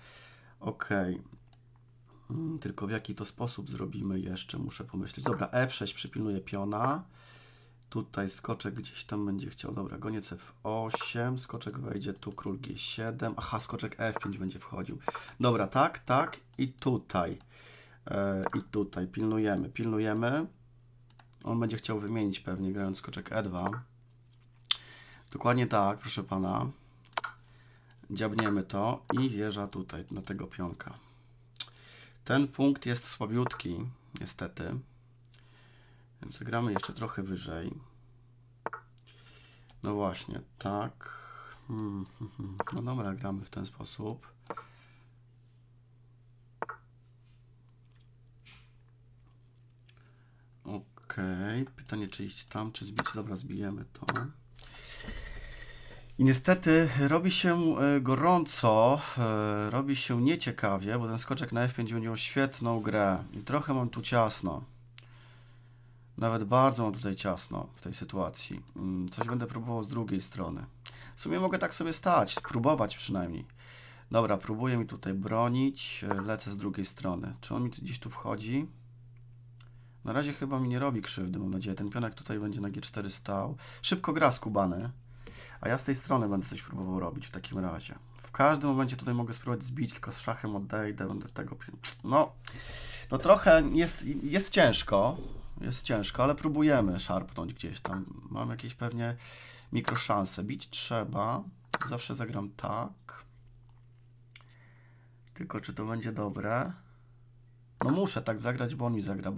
Okej. Tylko w jaki to sposób zrobimy jeszcze, muszę pomyśleć. Dobra, F6 przypilnuje piona. Tutaj skoczek gdzieś tam będzie chciał. Dobra, goniec F8. Skoczek wejdzie tu, król G7. Aha, skoczek F5 będzie wchodził. Dobra, tak, tak i tutaj. I tutaj pilnujemy, pilnujemy. On będzie chciał wymienić pewnie, grając skoczek E2. Dokładnie tak, proszę pana. Dziabniemy to i wieża tutaj, na tego pionka. Ten punkt jest słabiutki, niestety. Więc gramy jeszcze trochę wyżej. No właśnie, tak. No dobra, gramy w ten sposób. Okej, pytanie czy iść tam, czy zbić. Dobra, zbijemy to. I niestety robi się gorąco, robi się nieciekawie, bo ten skoczek na F5 będzie miał świetną grę. I trochę mam tu ciasno. Nawet bardzo mam tutaj ciasno w tej sytuacji. Coś będę próbował z drugiej strony. W sumie mogę tak sobie stać, spróbować przynajmniej. Dobra, próbuję mi tutaj bronić, lecę z drugiej strony. Czy on mi gdzieś tu wchodzi? Na razie chyba mi nie robi krzywdy, mam nadzieję. Ten pionek tutaj będzie na G4 stał. Szybko gra skubany. A ja z tej strony będę coś próbował robić w takim razie. W każdym momencie tutaj mogę spróbować zbić, tylko z szachem odejdę, będę tego... No trochę jest ciężko. Jest ciężko, ale próbujemy szarpnąć gdzieś tam. Mam jakieś pewnie mikroszanse. Bić trzeba. Zawsze zagram tak. Tylko czy to będzie dobre? No muszę tak zagrać, bo on mi zagra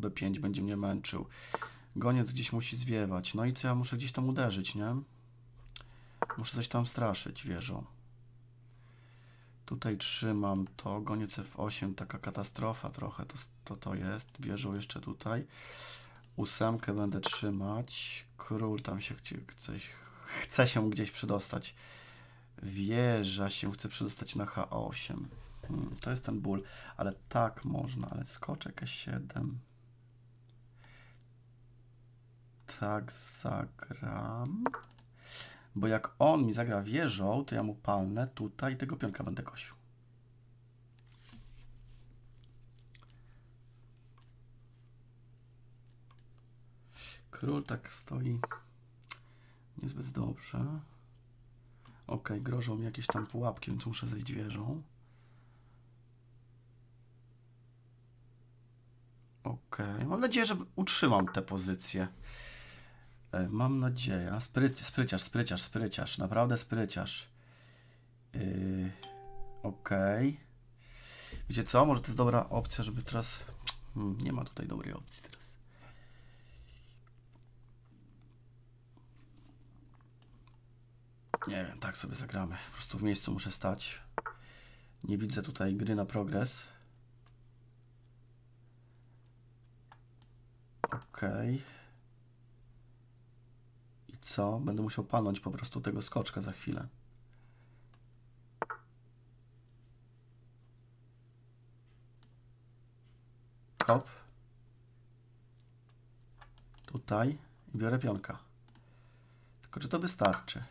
B5, będzie mnie męczył. Goniec gdzieś musi zwiewać. No i co, ja muszę gdzieś tam uderzyć, nie? Muszę coś tam straszyć wieżą. Tutaj trzymam to. Goniec F8, taka katastrofa trochę. To jest. Wieżą jeszcze tutaj. Ósemkę będę trzymać. Król tam się chce się gdzieś przedostać. Wieża się chce przedostać na H8. To jest ten ból, ale tak można, ale skoczek E7. Tak zagram. Bo jak on mi zagra wieżą, to ja mu palnę tutaj i tego pionka będę kosił. Król tak stoi niezbyt dobrze. Ok, grożą mi jakieś tam pułapki, więc muszę zejść wieżą. Ok, mam nadzieję, że utrzymam tę pozycję. Mam nadzieję. A spryciarz. Naprawdę spryciarz. Okej. Wiecie co? Może to jest dobra opcja, żeby teraz... nie ma tutaj dobrej opcji teraz. Nie wiem, tak sobie zagramy. Po prostu w miejscu muszę stać. Nie widzę tutaj gry na progres. Okej. I co? Będę musiał palnąć po prostu tego skoczka za chwilę. Hop. Tutaj. I biorę pionka. Tylko czy to wystarczy?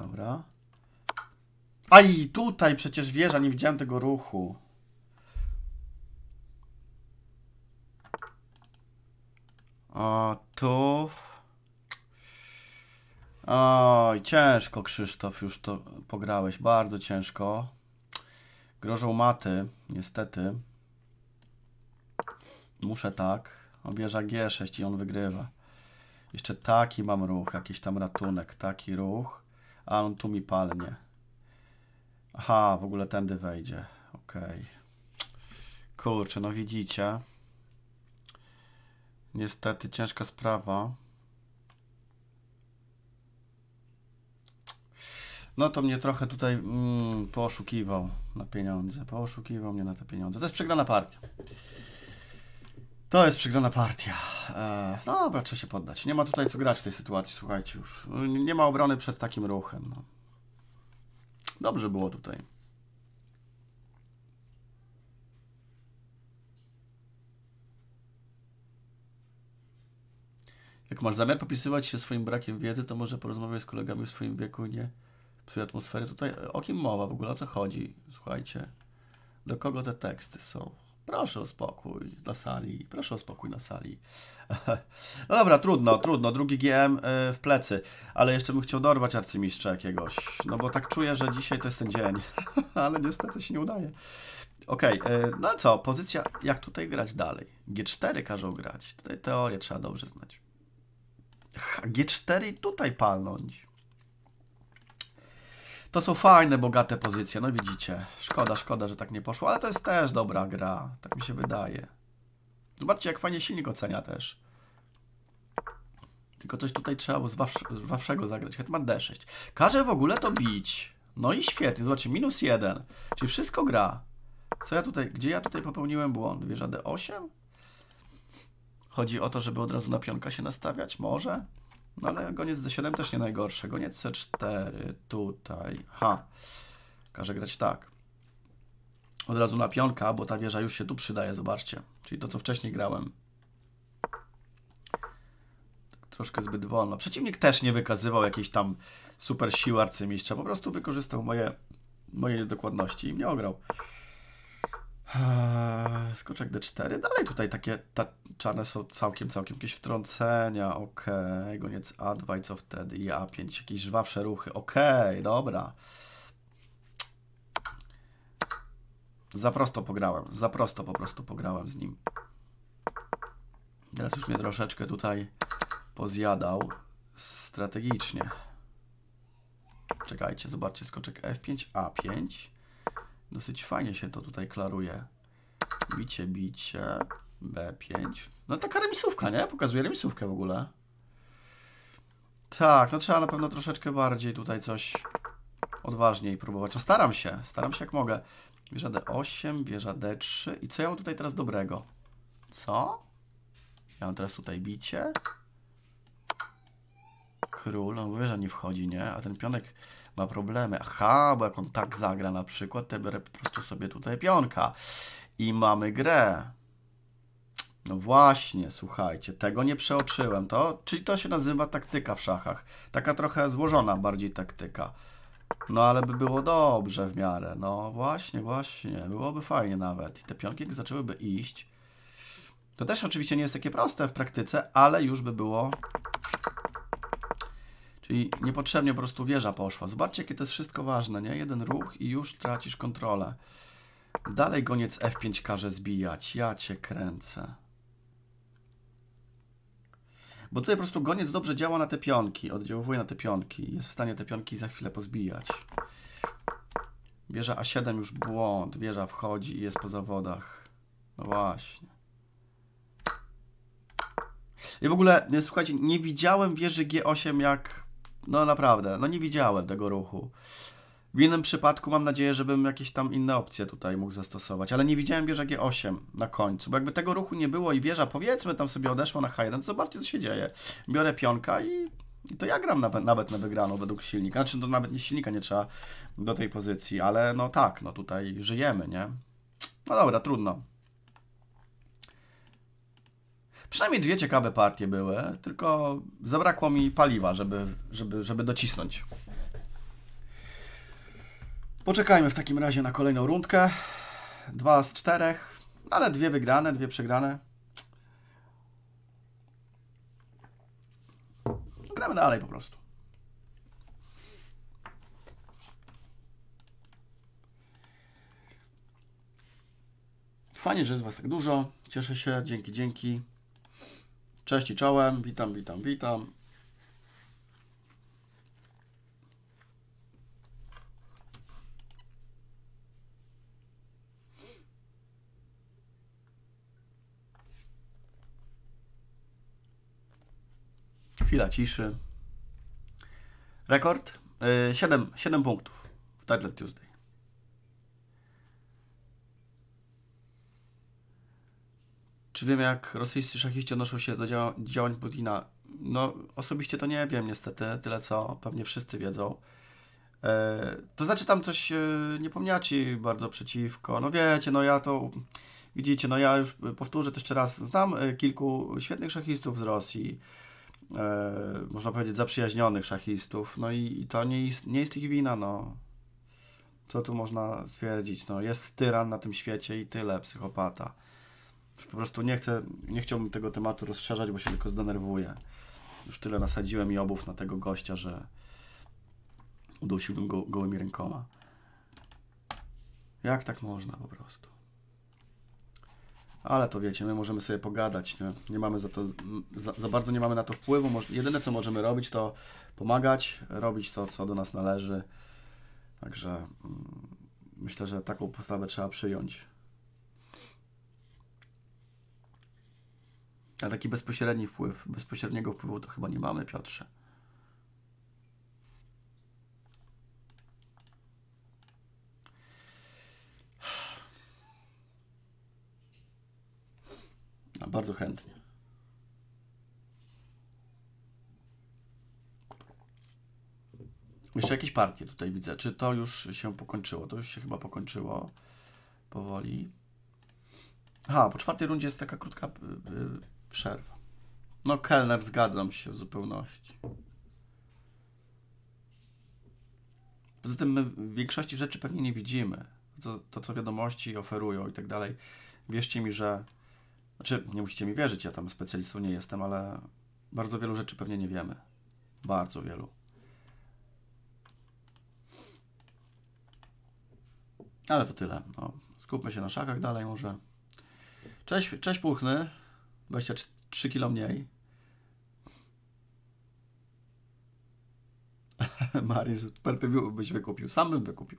Dobra. Aj! Tutaj przecież wieża, nie widziałem tego ruchu. A to... Oj, ciężko, Krzysztof, już to pograłeś. Bardzo ciężko. Grożą maty, niestety. Muszę tak. Obierza G6 i on wygrywa. Jeszcze taki mam ruch, jakiś tam ratunek, taki ruch. A on tu mi palnie. Aha, w ogóle tędy wejdzie. Okej. Kurczę, no widzicie. Niestety ciężka sprawa. No to mnie trochę tutaj pooszukiwał na pieniądze. Pooszukiwał mnie na te pieniądze. To jest przegrana partia. To jest przegrana partia. No dobra, trzeba się poddać. Nie ma tutaj co grać w tej sytuacji, słuchajcie już. Nie ma obrony przed takim ruchem. No. Dobrze było tutaj. Jak masz zamiar popisywać się swoim brakiem wiedzy, to może porozmawiaj z kolegami w swoim wieku, nie? Psuj atmosfery. Tutaj o kim mowa w ogóle, o co chodzi? Słuchajcie, do kogo te teksty są? Proszę o spokój na sali, proszę o spokój na sali. No dobra, trudno, trudno, drugi GM w plecy, ale jeszcze bym chciał dorwać arcymistrza jakiegoś, no bo tak czuję, że dzisiaj to jest ten dzień, ale niestety się nie udaje. Okej, no ale co, pozycja, jak tutaj grać dalej? G4 każą grać, tutaj teorię trzeba dobrze znać. G4 i tutaj palnąć. To są fajne, bogate pozycje, no widzicie. Szkoda, szkoda, że tak nie poszło, ale to jest też dobra gra, tak mi się wydaje. Zobaczcie, jak fajnie silnik ocenia też. Tylko coś tutaj trzeba było zbawszego zagrać. Hetman D6. Każe w ogóle to bić. No i świetnie, zobaczcie, -1. Czyli wszystko gra. Co ja tutaj, gdzie ja tutaj popełniłem błąd? Wieża D8? Chodzi o to, żeby od razu na pionka się nastawiać? Może? No ale goniec D7 też nie najgorsze. Goniec C4 tutaj. Ha. Każe grać tak. Od razu na pionka, bo ta wieża już się tu przydaje, zobaczcie. Czyli to, co wcześniej grałem. Tak troszkę zbyt wolno. Przeciwnik też nie wykazywał jakiejś tam super siły arcymistrza. Po prostu wykorzystał moje niedokładności i mnie ograł. Skoczek D4. Dalej tutaj takie czarne są całkiem jakieś wtrącenia. Okej. Goniec A2 i co wtedy? I A5. Jakieś żwawsze ruchy. Okej, dobra. Za prosto pograłem. Za prosto po prostu pograłem z nim. Teraz już mnie troszeczkę tutaj pozjadał strategicznie. Czekajcie, zobaczcie. Skoczek F5, A5. Dosyć fajnie się to tutaj klaruje. Bicie, bicie. B5. No taka remisówka, nie? Pokazuje remisówkę w ogóle. Tak, no trzeba na pewno troszeczkę bardziej tutaj coś odważniej próbować. No staram się jak mogę. Wieża D8, wieża D3. I co ja mam tutaj teraz dobrego? Co? Ja mam teraz tutaj bicie. Król, no bo wieża nie wchodzi, nie? A ten pionek ma problemy. Aha, bo jak on tak zagra na przykład, to biorę po prostu sobie tutaj pionka. I mamy grę. No właśnie, słuchajcie, tego nie przeoczyłem. Czyli to się nazywa taktyka w szachach. Taka trochę złożona bardziej taktyka. No ale by było dobrze w miarę. No właśnie, właśnie. Byłoby fajnie nawet. I te pionki jak zaczęłyby iść. To też oczywiście nie jest takie proste w praktyce, ale już by było... Czyli niepotrzebnie po prostu wieża poszła. Zobaczcie, jakie to jest wszystko ważne, nie? Jeden ruch i już tracisz kontrolę. Dalej goniec F5 każe zbijać. Ja cię kręcę. Bo tutaj po prostu goniec dobrze działa na te pionki. Oddziaływuje na te pionki. Jest w stanie te pionki za chwilę pozbijać. Wieża A7 już błąd. Wieża wchodzi i jest po zawodach. No właśnie. I w ogóle, słuchajcie, nie widziałem wieży G8 jak... No naprawdę, no nie widziałem tego ruchu. W innym przypadku mam nadzieję, żebym jakieś tam inne opcje tutaj mógł zastosować, ale nie widziałem wieża G8 na końcu, bo jakby tego ruchu nie było i wieża, powiedzmy, tam sobie odeszła na H1, to zobaczcie, co się dzieje. Biorę pionka i to ja gram nawet na wygraną według silnika. Znaczy, to nawet nie silnika nie trzeba do tej pozycji, ale no tak, no tutaj żyjemy, nie? No dobra, trudno. Przynajmniej dwie ciekawe partie były, tylko zabrakło mi paliwa, żeby docisnąć. Poczekajmy w takim razie na kolejną rundkę. 2 z 4, ale 2 wygrane, 2 przegrane. Gramy dalej po prostu. Fajnie, że jest was tak dużo. Cieszę się, dzięki. Cześć i czołem, witam. Chwila ciszy. Rekord? 7 punktów w Titled Tuesday. Czy wiem, jak rosyjscy szachiści odnoszą się do działań Putina? No, osobiście to nie wiem niestety, tyle co pewnie wszyscy wiedzą. To znaczy tam coś nie pomniaci bardzo przeciwko. No wiecie, no ja to... Widzicie, no ja już powtórzę to jeszcze raz. Znam kilku świetnych szachistów z Rosji. Można powiedzieć zaprzyjaźnionych szachistów. No i to nie jest ich wina, no. Co tu można twierdzić? No, jest tyran na tym świecie i tyle, psychopata. Już po prostu nie chciałbym tego tematu rozszerzać, bo się tylko zdenerwuję. Już tyle nasadziłem i obuw na tego gościa, że udusiłbym go gołymi rękoma. Jak tak można po prostu? Ale to wiecie, my możemy sobie pogadać, nie mamy za to, za bardzo nie mamy na to wpływu. Jedyne co możemy robić, to pomagać, robić to, co do nas należy. Także myślę, że taką postawę trzeba przyjąć. A taki bezpośredni wpływ, bezpośredniego wpływu to chyba nie mamy, Piotrze. A bardzo chętnie. Jeszcze jakieś partie tutaj widzę. Czy to już się pokończyło? To już się chyba pokończyło powoli. Aha, po czwartej rundzie jest taka krótka przerwa. No kelner, zgadzam się w zupełności. Poza tym my w większości rzeczy pewnie nie widzimy. To co wiadomości oferują i tak dalej. Wierzcie mi, że... Znaczy, nie musicie mi wierzyć, ja tam specjalistą nie jestem, ale bardzo wielu rzeczy pewnie nie wiemy. Bardzo wielu. Ale to tyle. No, skupmy się na szachach dalej może. Cześć Puchny. 23 kilo mniej. Mariusz, perpy byś wykupił. Sam bym wykupił.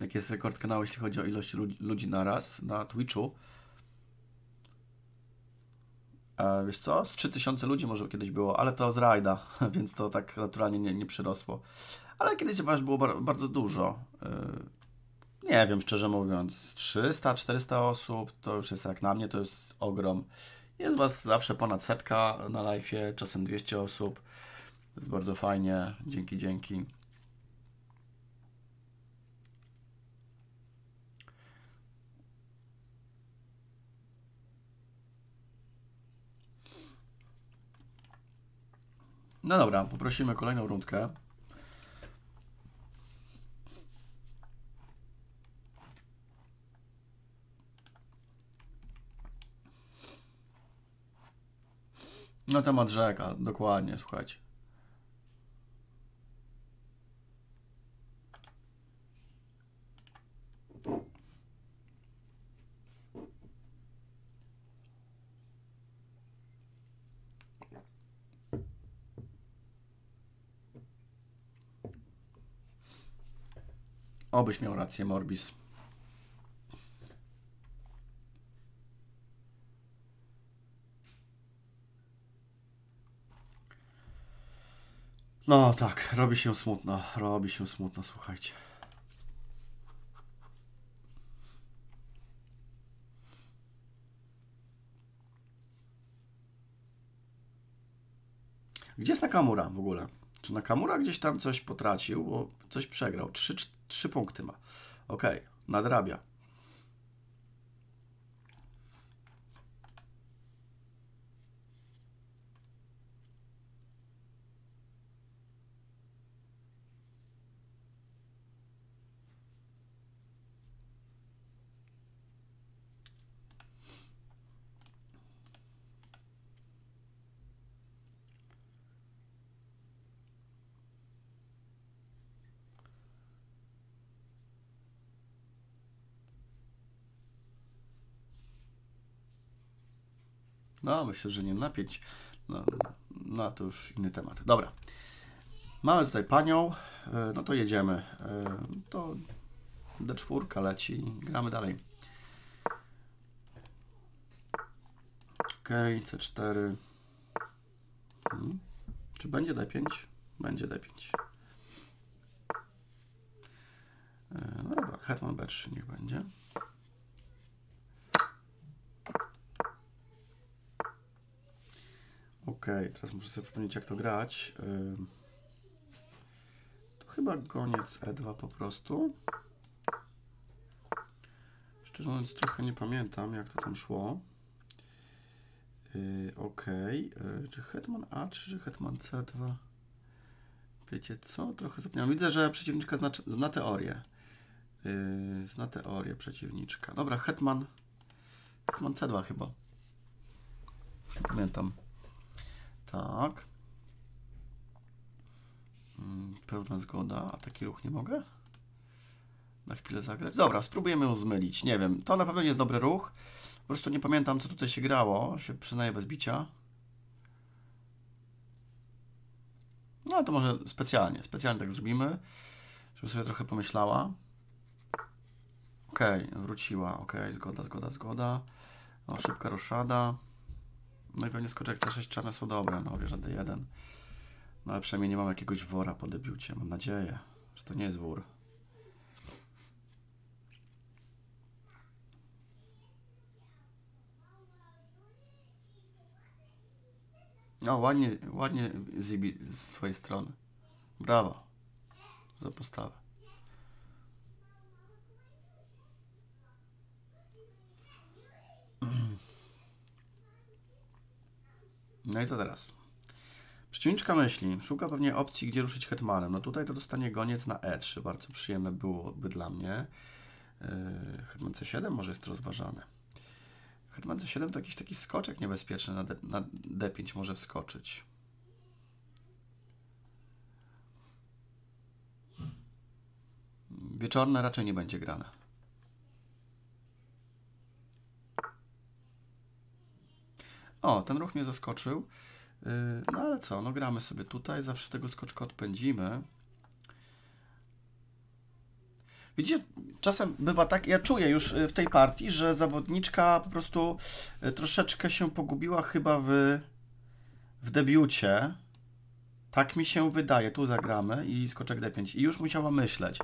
Jaki jest rekord kanału, jeśli chodzi o ilość ludzi na raz na Twitchu? Wiesz co? Z 3000 ludzi może kiedyś było, ale to z rajda, więc to tak naturalnie nie przyrosło. Ale kiedyś chyba było bardzo dużo. Nie wiem, szczerze mówiąc, 300-400 osób, to już jest jak na mnie, to jest ogrom. Jest Was zawsze ponad 100 na live'ie, czasem 200 osób. To jest bardzo fajnie, dzięki. No dobra, poprosimy kolejną rundkę. Na temat rzeka, dokładnie, słuchajcie. Obyś miał rację, Morbis. No tak, robi się smutno, słuchajcie. Gdzie jest Nakamura w ogóle? Czy Nakamura gdzieś tam coś potracił, bo coś przegrał? 3 punkty ma. Okej, nadrabia. No, myślę, że nie napięć. No, to już inny temat. Dobra. Mamy tutaj panią. No to jedziemy. To D4 leci. Gramy dalej. Ok, C4. Czy będzie D5? Będzie D5. No dobra, hetman B3 niech będzie. Ok, teraz muszę sobie przypomnieć, jak to grać. To chyba goniec E2 po prostu. Szczerze mówiąc, trochę nie pamiętam, jak to tam szło. Ok, czy hetman A3, czy hetman C2? Wiecie co? Trochę zapomniałem. Widzę, że przeciwniczka zna teorię. Zna teorię przeciwniczka. Dobra, hetman. Hetman C2 chyba. Pamiętam. Tak. Pełna zgoda. A taki ruch nie mogę? Na chwilę zagrać. Dobra, spróbujemy ją zmylić. Nie wiem. To na pewno nie jest dobry ruch. Po prostu nie pamiętam, co tutaj się grało. Się przyznaję bez bicia. No to może specjalnie. Specjalnie tak zrobimy. Żeby sobie trochę pomyślała. Okej, wróciła. Okej, zgoda, zgoda, zgoda. No, szybka roszada. No i pewnie skoczek C6 czarne są dobre. No, wieża D1. No ale przynajmniej nie mam jakiegoś wora po debiucie. Mam nadzieję, że to nie jest wór. No, ładnie, ładnie Zibi z twojej strony. Brawo za postawę. No i co teraz? Przeciwniczka myśli. Szuka pewnie opcji, gdzie ruszyć hetmanem. No tutaj to dostanie goniec na E3. Bardzo przyjemne byłoby dla mnie. Hetman C7 może jest rozważane. Hetman C7 to jakiś taki skoczek niebezpieczny na D5 może wskoczyć. Wieczorne raczej nie będzie grane. O, ten ruch mnie zaskoczył. No ale co, no gramy sobie tutaj. Zawsze tego skoczka odpędzimy. Widzicie, czasem bywa tak, ja czuję już w tej partii, że zawodniczka po prostu troszeczkę się pogubiła chyba w debiucie. Tak mi się wydaje. Tu zagramy i skoczek D5. I już musiała myśleć.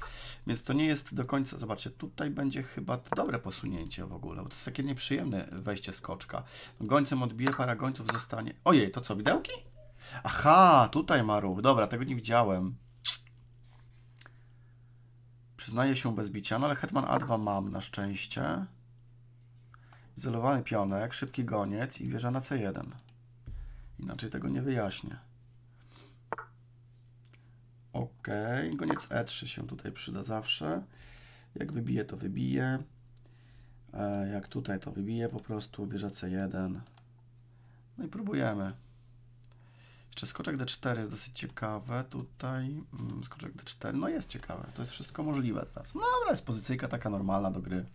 Więc to nie jest do końca... Zobaczcie, tutaj będzie chyba dobre posunięcie w ogóle, bo to jest takie nieprzyjemne wejście skoczka. Gońcem odbije, para gońców zostanie... Ojej, to co, widełki? Aha, tutaj ma ruch. Dobra, tego nie widziałem. Przyznaję się bez bicia, no ale hetman A2 mam na szczęście. Izolowany pionek, szybki goniec i wieża na C1. Inaczej tego nie wyjaśnię. Ok, goniec E3 się tutaj przyda zawsze. Jak wybije, to wybije. Jak tutaj, to wybije po prostu. Wieża C1. No i próbujemy. Jeszcze skoczek D4 jest dosyć ciekawe tutaj, skoczek D4, no jest ciekawe, to jest wszystko możliwe teraz. No dobra, jest pozycyjka taka normalna do gry.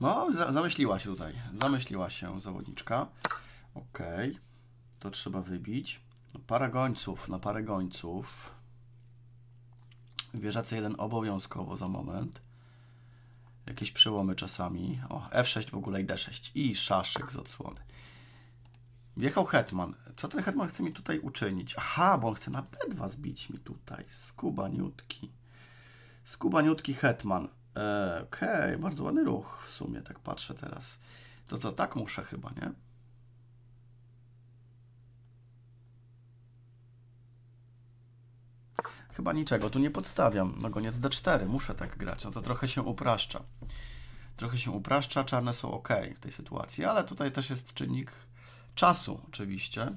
No, zamyśliła się tutaj. Zamyśliła się zawodniczka. Ok. To trzeba wybić. No, para gońców. Na parę gońców. Wieża C1 obowiązkowo za moment. Jakieś przełomy czasami. O, F6 w ogóle i D6. I szaszek z odsłony. Wjechał hetman. Co ten hetman chce mi tutaj uczynić? Aha, bo on chce na B2 zbić mi tutaj. Skubaniutki. Skubaniutki hetman. Okej, bardzo ładny ruch w sumie, tak patrzę teraz. To co, tak muszę chyba, nie? Chyba niczego tu nie podstawiam. No goniec D4, muszę tak grać. No to trochę się upraszcza. Trochę się upraszcza, czarne są ok w tej sytuacji, ale tutaj też jest czynnik czasu oczywiście.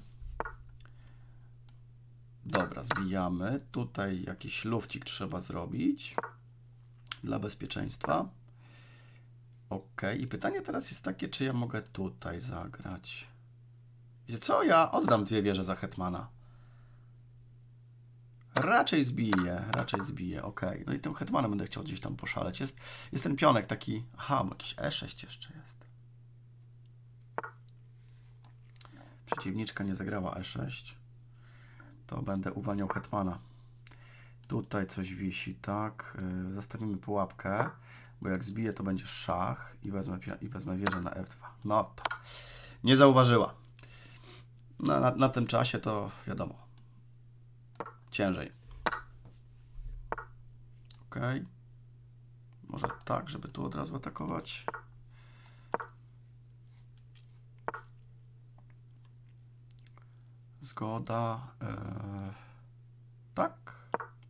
Dobra, zbijamy. Tutaj jakiś lufcik trzeba zrobić dla bezpieczeństwa. Ok, i pytanie teraz jest takie, czy ja mogę tutaj zagrać. Wiecie co? Ja oddam dwie wieże za hetmana. Raczej zbiję, ok. No i tym hetmanem będę chciał gdzieś tam poszaleć. Jest ten pionek taki... Aha, bo jakiś E6 jeszcze jest. Przeciwniczka nie zagrała E6. To będę uwalniał hetmana. Tutaj coś wisi, tak. Zostawimy pułapkę, bo jak zbiję, to będzie szach i wezmę wieżę na F2. No to nie zauważyła. Na tym czasie to wiadomo. Ciężej. Ok. Może tak, żeby tu od razu atakować. Zgoda. Tak.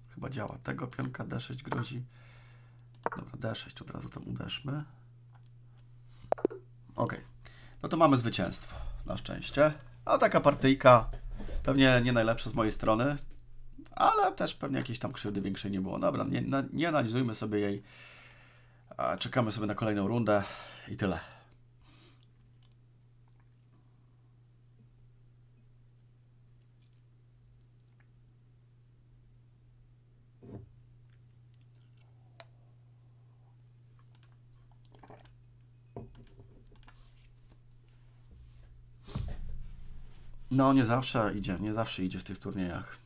Chyba działa. Tego pionka D6 grozi. Dobra, D6 od razu tam uderzmy. Ok. No to mamy zwycięstwo. Na szczęście. A taka partyjka pewnie nie najlepsza z mojej strony, ale też pewnie jakiejś tam krzywdy większej nie było. Dobra, nie analizujmy sobie jej. Czekamy sobie na kolejną rundę i tyle. No, nie zawsze idzie w tych turniejach.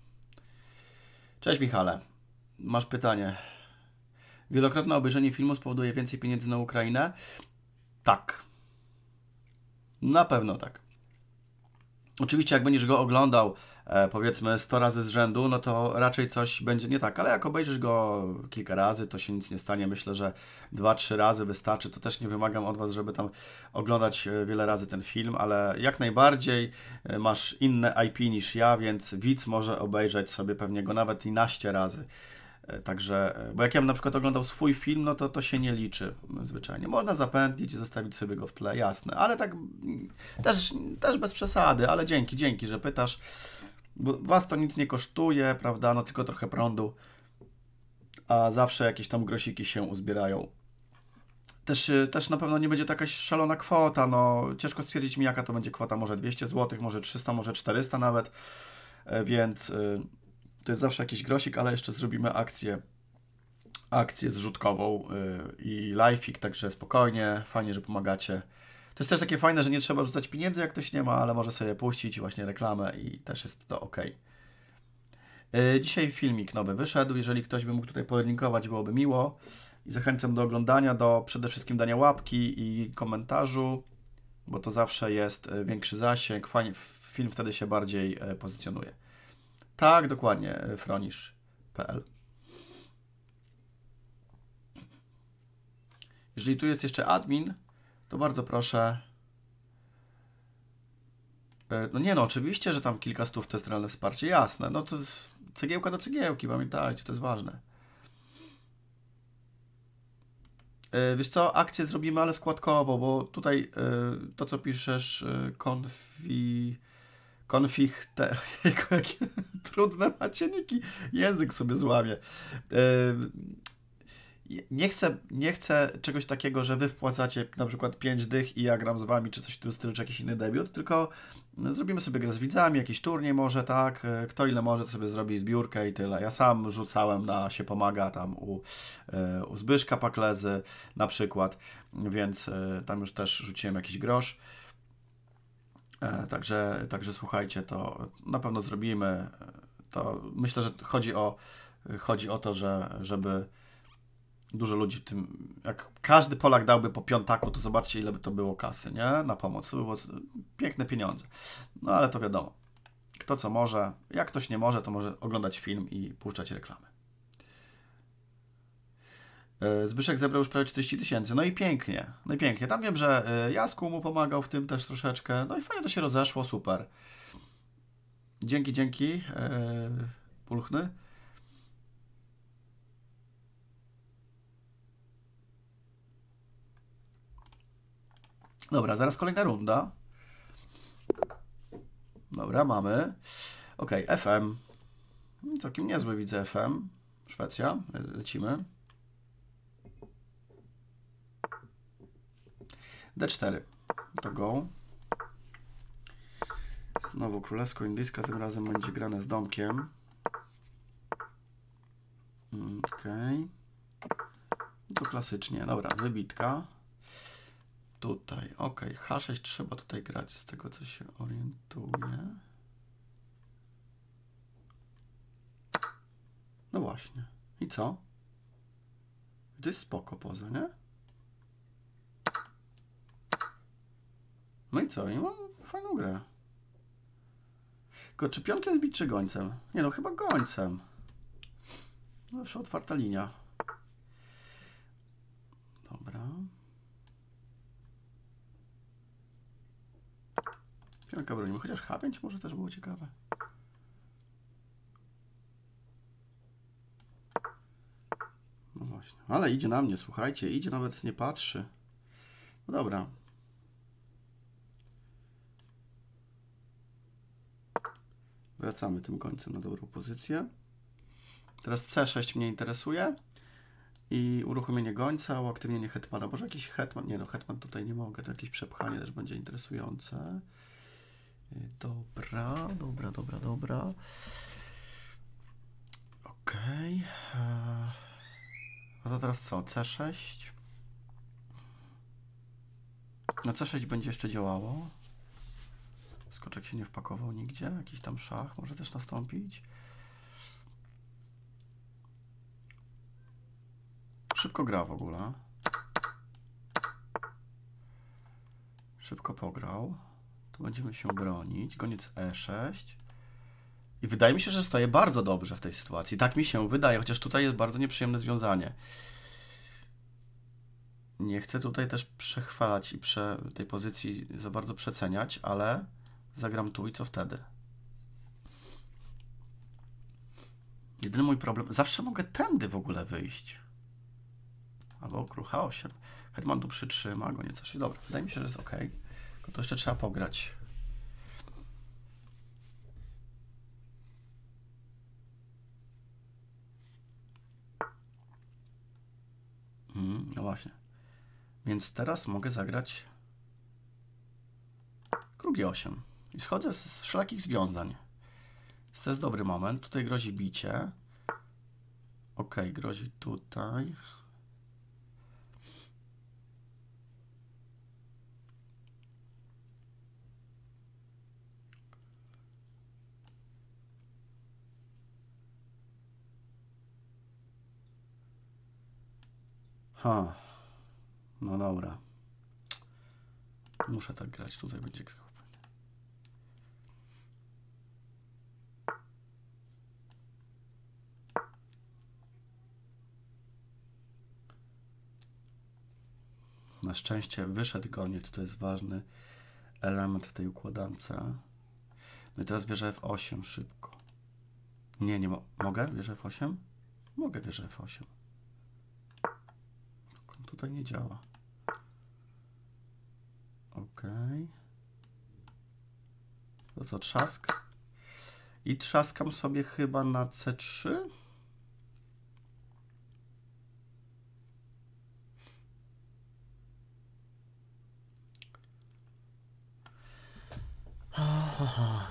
Cześć Michale, masz pytanie. Wielokrotne obejrzenie filmu spowoduje więcej pieniędzy na Ukrainę? Tak. Na pewno tak. Oczywiście jak będziesz go oglądał, powiedzmy 100 razy z rzędu, no to raczej coś będzie nie tak, ale jak obejrzysz go kilka razy, to się nic nie stanie. Myślę, że 2-3 razy wystarczy. To też nie wymagam od Was, żeby tam oglądać wiele razy ten film, ale jak najbardziej masz inne IP niż ja, więc widz może obejrzeć sobie pewnie go nawet 11 razy. Także, bo jak ja bym na przykład oglądał swój film, no to się nie liczy zwyczajnie. Można zapętlić i zostawić sobie go w tle, jasne, ale tak też bez przesady, ale dzięki, że pytasz. Bo was to nic nie kosztuje, prawda, no tylko trochę prądu, a zawsze jakieś tam grosiki się uzbierają. Też na pewno nie będzie to jakaś szalona kwota, no ciężko stwierdzić mi jaka to będzie kwota, może 200 zł, może 300, może 400 nawet, więc... To jest zawsze jakiś grosik, ale jeszcze zrobimy akcję zrzutkową i live'ik, także spokojnie, fajnie, że pomagacie. To jest też takie fajne, że nie trzeba rzucać pieniędzy, jak ktoś nie ma, ale może sobie puścić właśnie reklamę i też jest to ok. Dzisiaj filmik nowy wyszedł, jeżeli ktoś by mógł tutaj podlinkować, byłoby miło. I zachęcam do oglądania, do przede wszystkim dania łapki i komentarzu, bo to zawsze jest większy zasięg, fajnie, film wtedy się bardziej pozycjonuje. Tak, dokładnie, fronisz.pl. Jeżeli tu jest jeszcze admin, to bardzo proszę. No nie no, oczywiście, że tam kilka stów to jest realne wsparcie, jasne. No to cegiełka do cegiełki, pamiętajcie, to jest ważne. Wiesz co, akcję zrobimy, ale składkowo, bo tutaj to, co piszesz, konfig te... Jakie trudne macienniki. Język sobie złamie. Nie chcę czegoś takiego, że wy wpłacacie na przykład 5 dych i ja gram z wami, czy coś w tym stylu, czy jakiś inny debiut, tylko zrobimy sobie grę z widzami, jakiś turniej może, tak? Kto ile może, to sobie zrobi zbiórkę i tyle. Ja sam rzucałem na się pomaga tam u Zbyszka Paklezy na przykład, więc tam już też rzuciłem jakiś grosz. Także słuchajcie, to na pewno zrobimy. To myślę, że chodzi o to, żeby dużo ludzi w tym... Jak każdy Polak dałby po piątaku, to zobaczcie, ile by to było kasy, nie? Na pomoc. To by było piękne pieniądze. No ale to wiadomo. Kto co może. Jak ktoś nie może, to może oglądać film i puszczać reklamy. Zbyszek zebrał już prawie 40 tysięcy. No i pięknie, no i pięknie. Tam wiem, że Jaskół mu pomagał w tym też troszeczkę. No i fajnie to się rozeszło, super. Dzięki, Pulchny. Dobra, zaraz kolejna runda. Dobra, mamy. Ok, FM. Całkiem niezły, widzę FM. Szwecja, lecimy. D4, to go. Znowu królewsko-indyjska, tym razem będzie grane z domkiem. Okej. To klasycznie, dobra, wybitka. Tutaj, okej, H6 trzeba tutaj grać, z tego co się orientuję. No właśnie. I co? To jest spoko poza, nie? No i co? I mam fajną grę. Tylko czy pionkiem zbić, czy gońcem? Nie no, chyba gońcem. Zawsze otwarta linia. Dobra. Pionka bronimy. Chociaż H5 może też było ciekawe. No właśnie, ale idzie na mnie, słuchajcie, idzie, nawet nie patrzy. No dobra. Wracamy tym końcem na dobrą pozycję. Teraz C6 mnie interesuje i uruchomienie gońca, uaktywnienie hetmana. Może jakiś hetman, nie no, hetman tutaj nie mogę, to jakieś przepchanie też będzie interesujące. Dobra, dobra, dobra, dobra. Okej. A to teraz co? C6? No C6 będzie jeszcze działało. Skoczek się nie wpakował nigdzie. Jakiś tam szach może też nastąpić. Szybko gra w ogóle. Szybko pograł. Tu będziemy się bronić. Goniec E6. I wydaje mi się, że staje bardzo dobrze w tej sytuacji. Tak mi się wydaje, chociaż tutaj jest bardzo nieprzyjemne związanie. Nie chcę tutaj też przechwalać i tej pozycji za bardzo przeceniać, ale zagram tu i co wtedy? Jedyny mój problem... Zawsze mogę tędy w ogóle wyjść. Albo król H8. Hetman tu przytrzyma, go nieco się... Dobra, wydaje mi się, że jest ok. Tylko to jeszcze trzeba pograć. No właśnie. Więc teraz mogę zagrać król G8. I schodzę z wszelakich związań. To jest dobry moment. Tutaj grozi bicie. Ok, grozi tutaj. Ha, no dobra. Muszę tak grać, tutaj będzie grał. Na szczęście wyszedł goniec, to jest ważny element w tej układance. No i teraz wieżę F8 szybko. Nie, nie mogę wieżę F8? Mogę wieżę F8. Tutaj nie działa. Okej. To co, trzask? I trzaskam sobie chyba na C3?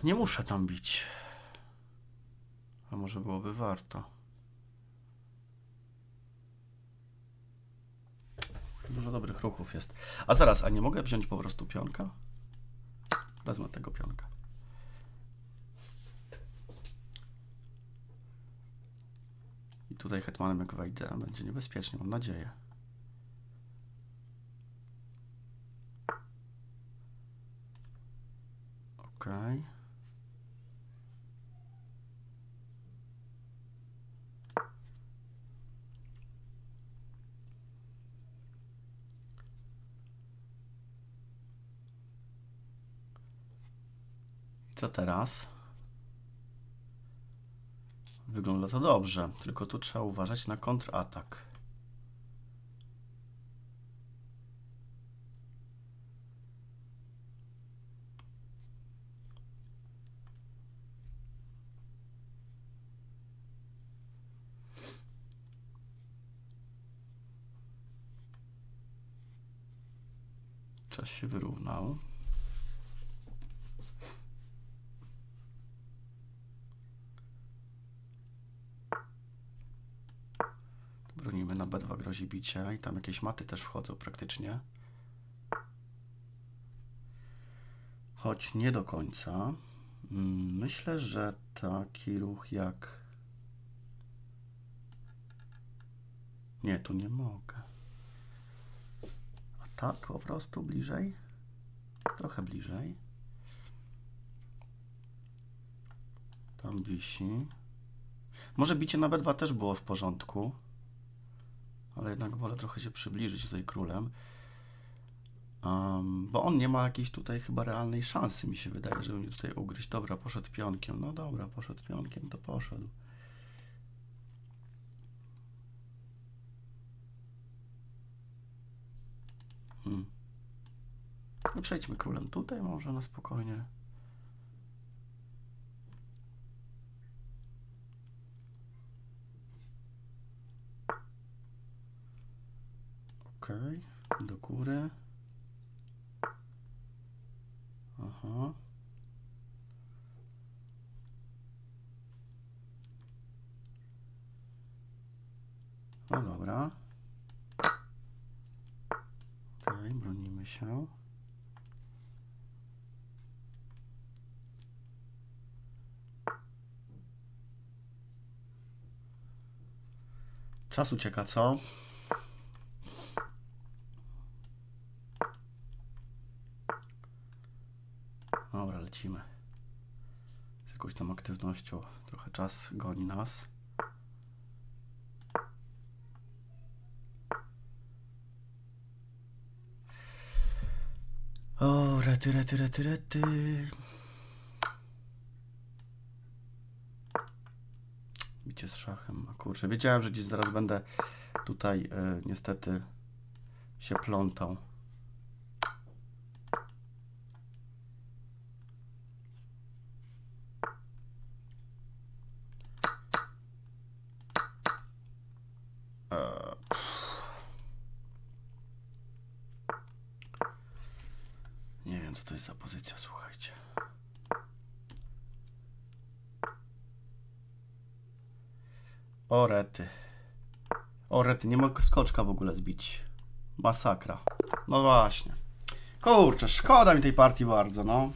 Nie muszę tam bić. A może byłoby warto. Dużo dobrych ruchów jest. A zaraz, a nie mogę wziąć po prostu pionka? Wezmę tego pionka. I tutaj hetmanem jak wejdę, będzie niebezpiecznie, mam nadzieję. Okej. Co teraz? Wygląda to dobrze, tylko tu trzeba uważać na kontratak. Czas się wyrównał. Bronimy na B2, grozi bicie i tam jakieś maty też wchodzą praktycznie. Choć nie do końca. Myślę, że taki ruch jak... Nie, tu nie mogę. A tak po prostu bliżej? Trochę bliżej. Tam wisi. Może bicie na B2 też było w porządku. Ale jednak wolę trochę się przybliżyć tutaj królem. Bo on nie ma jakiejś tutaj chyba realnej szansy, mi się wydaje, żeby mnie tutaj ugryźć. Dobra, poszedł pionkiem. No dobra, poszedł pionkiem, to poszedł. No przejdźmy królem tutaj może na spokojnie. Okej, do góry. Aha. No dobra. Okej, bronimy się. Czas ucieka, co? Dobra, lecimy z jakąś tam aktywnością. Trochę czas goni nas. O, rety. Bicie z szachem. Kurczę, wiedziałem, że dziś zaraz będę tutaj niestety się plątał. Nie wiem, co to jest za pozycja, słuchajcie. O rety, nie mogę skoczka w ogóle zbić. Masakra. No właśnie. Kurczę, szkoda mi tej partii bardzo, no.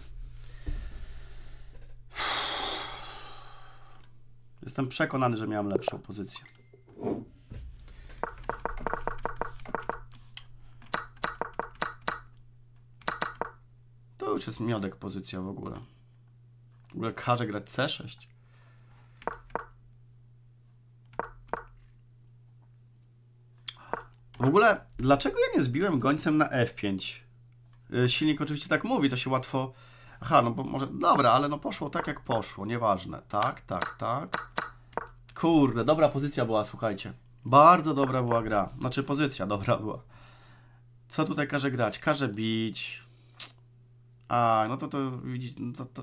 Jestem przekonany, że miałem lepszą pozycję. To już jest miodek pozycja w ogóle. W ogóle każe grać C6. W ogóle, dlaczego ja nie zbiłem gońcem na F5? Silnik oczywiście tak mówi, to się łatwo... Aha, no bo może... Dobra, ale no poszło tak jak poszło, nieważne. Tak. Kurde, dobra pozycja była, słuchajcie. Bardzo dobra była gra. Znaczy pozycja dobra była. Co tutaj każe grać? Każe bić. A, no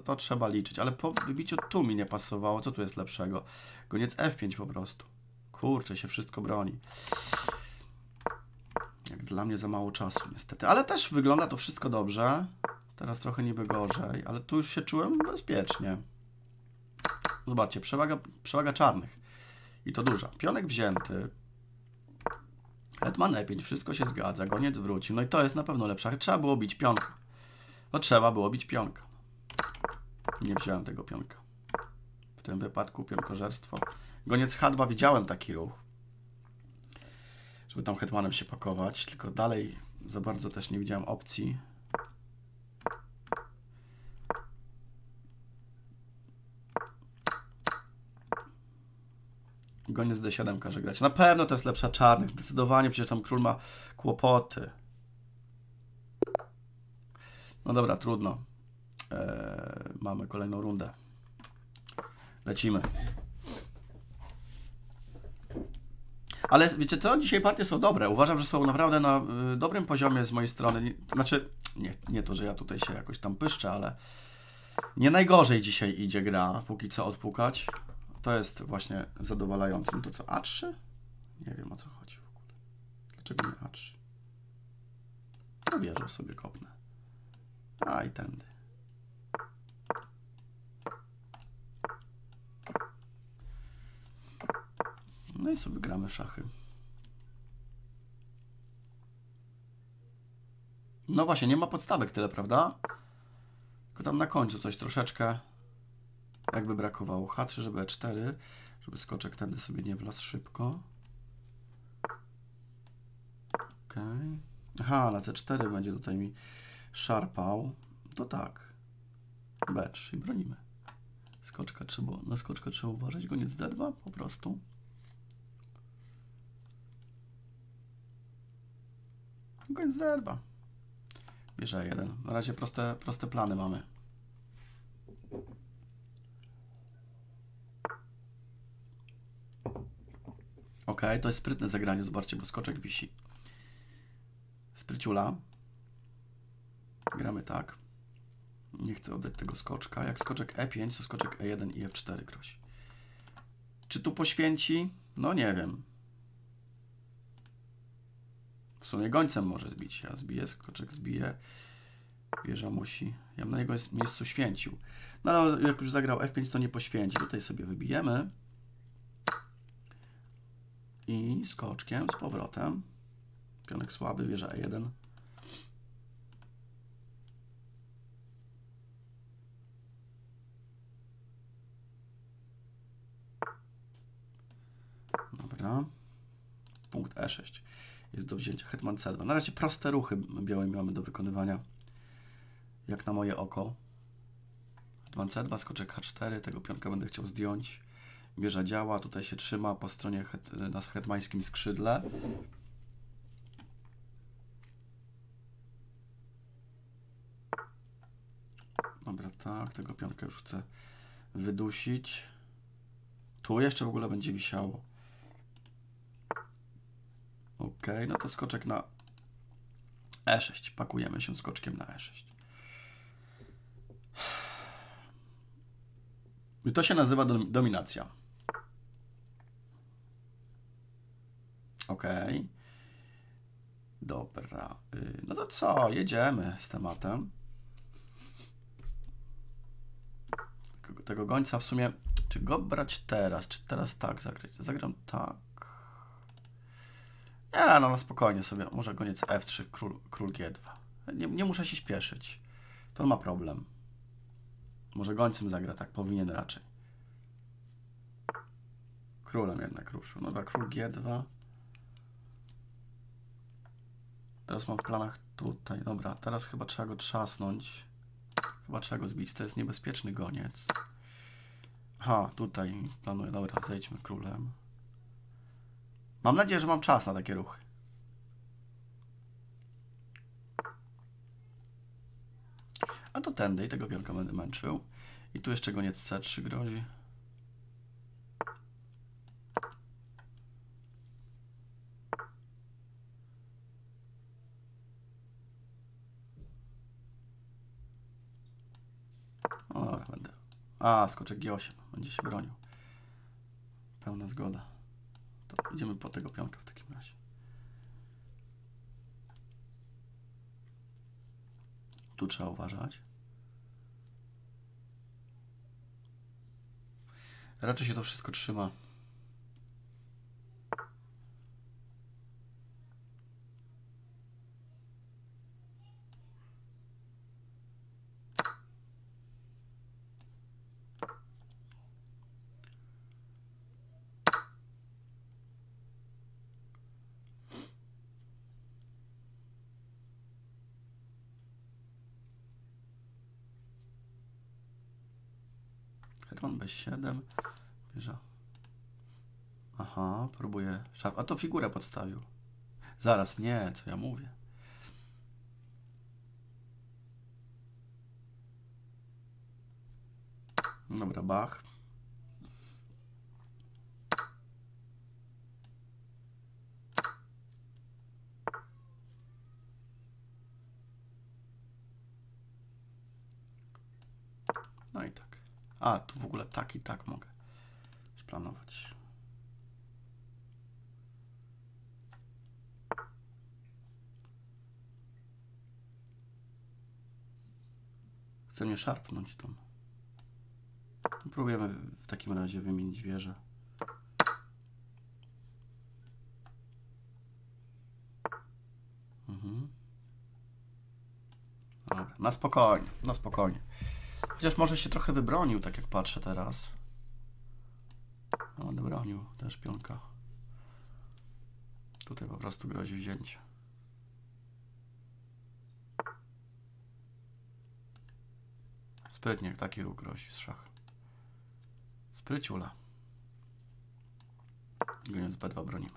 to trzeba liczyć. Ale po wybiciu tu mi nie pasowało. Co tu jest lepszego? Goniec F5 po prostu. Kurczę, się wszystko broni. Jak dla mnie za mało czasu niestety. Ale też wygląda to wszystko dobrze. Teraz trochę niby gorzej. Ale tu już się czułem bezpiecznie. Zobaczcie, przewaga czarnych. I to duża. Pionek wzięty. Hetman E5. Wszystko się zgadza. Goniec wrócił. No i to jest na pewno lepsza. Trzeba było bić pionka. No trzeba było bić pionka. Nie wziąłem tego pionka. W tym wypadku pionkożerstwo. Goniec H2. Widziałem taki ruch. Żeby tam hetmanem się pakować. Tylko dalej za bardzo też nie widziałem opcji. Goniec D7 każe grać. Na pewno to jest lepsza czarnych. Zdecydowanie, przecież tam król ma kłopoty. No dobra, trudno. Mamy kolejną rundę. Lecimy. Ale wiecie co? Dzisiaj partie są dobre. Uważam, że są naprawdę na dobrym poziomie z mojej strony. Znaczy, nie to, że ja tutaj się jakoś tam pyszczę, ale nie najgorzej dzisiaj idzie gra. Póki co odpukać. To jest właśnie zadowalające. No to co, A3? Nie wiem, o co chodzi w ogóle. Dlaczego nie A3? No wierzę, sobie kopnę. A i tędy. No i sobie gramy w szachy. No właśnie, nie ma podstawek tyle, prawda? Tylko tam na końcu coś troszeczkę jakby brakowało. H3, żeby E4, żeby skoczek tędy sobie nie wlazł szybko. Okay. Aha, na C4 będzie tutaj mi szarpał. To tak. B3 i bronimy. Skoczka trzeba, na skoczkę trzeba uważać. Goniec D2 po prostu. Goniec D2. Bierze jeden. Na razie proste plany mamy. Ok, to jest sprytne zagranie, zobaczcie, bo skoczek wisi. Spryciula. Gramy tak. Nie chcę oddać tego skoczka. Jak skoczek E5, to skoczek E1 i F4 grozi. Czy tu poświęci? No nie wiem. W sumie gońcem może zbić. Ja zbiję, skoczek zbije. Wieża musi. Ja bym na jego miejscu święcił. No ale jak już zagrał F5, to nie poświęci. Tutaj sobie wybijemy. I skoczkiem z powrotem. Pionek słaby, wieża E1. Dobra. Punkt E6. Jest do wzięcia. Hetman C2. Na razie proste ruchy białymi mamy do wykonywania. Jak na moje oko. Hetman C2, skoczek H4. Tego pionka będę chciał zdjąć. Wieża działa. Tutaj się trzyma po stronie na hetmańskim skrzydle. Dobra, tak, tego pionka już chcę wydusić. Tu jeszcze w ogóle będzie wisiało. Ok, no to skoczek na E6. Pakujemy się skoczkiem na E6. I to się nazywa dominacja. Ok. Dobra. No to co? Jedziemy z tematem. Tego gońca w sumie, czy go brać teraz, czy teraz tak zagrać? Zagram tak. Nie, no spokojnie sobie, może goniec F3, król G2. Nie muszę się śpieszyć, to on ma problem. Może gońcem zagra, tak, powinien raczej. Królem jednak ruszył, no dobra, król G2. Teraz mam w planach tutaj, dobra, teraz chyba trzeba go trzasnąć. Chyba trzeba go zbić, to jest niebezpieczny goniec. Aha, tutaj planuję, dobra, zejdźmy królem. Mam nadzieję, że mam czas na takie ruchy. A to tędy i tego pionka będę męczył. I tu jeszcze goniec C3 grozi. O, dobra, będę... A, skoczek G8. Będzie się bronił. Pełna zgoda. Idziemy po tego pionka w takim razie. Tu trzeba uważać. Raczej się to wszystko trzyma. Hetman B7, wieża. Aha, próbuję szarp. A to figurę podstawił. Zaraz, nie, co ja mówię. Dobra, bach. No i tak. A, tu w ogóle tak i tak mogę planować. Chce mnie szarpnąć tam. Próbujemy w takim razie wymienić wieżę. Mhm. Dobra, na spokojnie, na spokojnie. Chociaż może się trochę wybronił, tak jak patrzę teraz. No, wybronił też pionka. Tutaj po prostu grozi wzięcie. Sprytnie, jak taki ruch grozi z szach. Spryciula. Goniec B2 bronimy.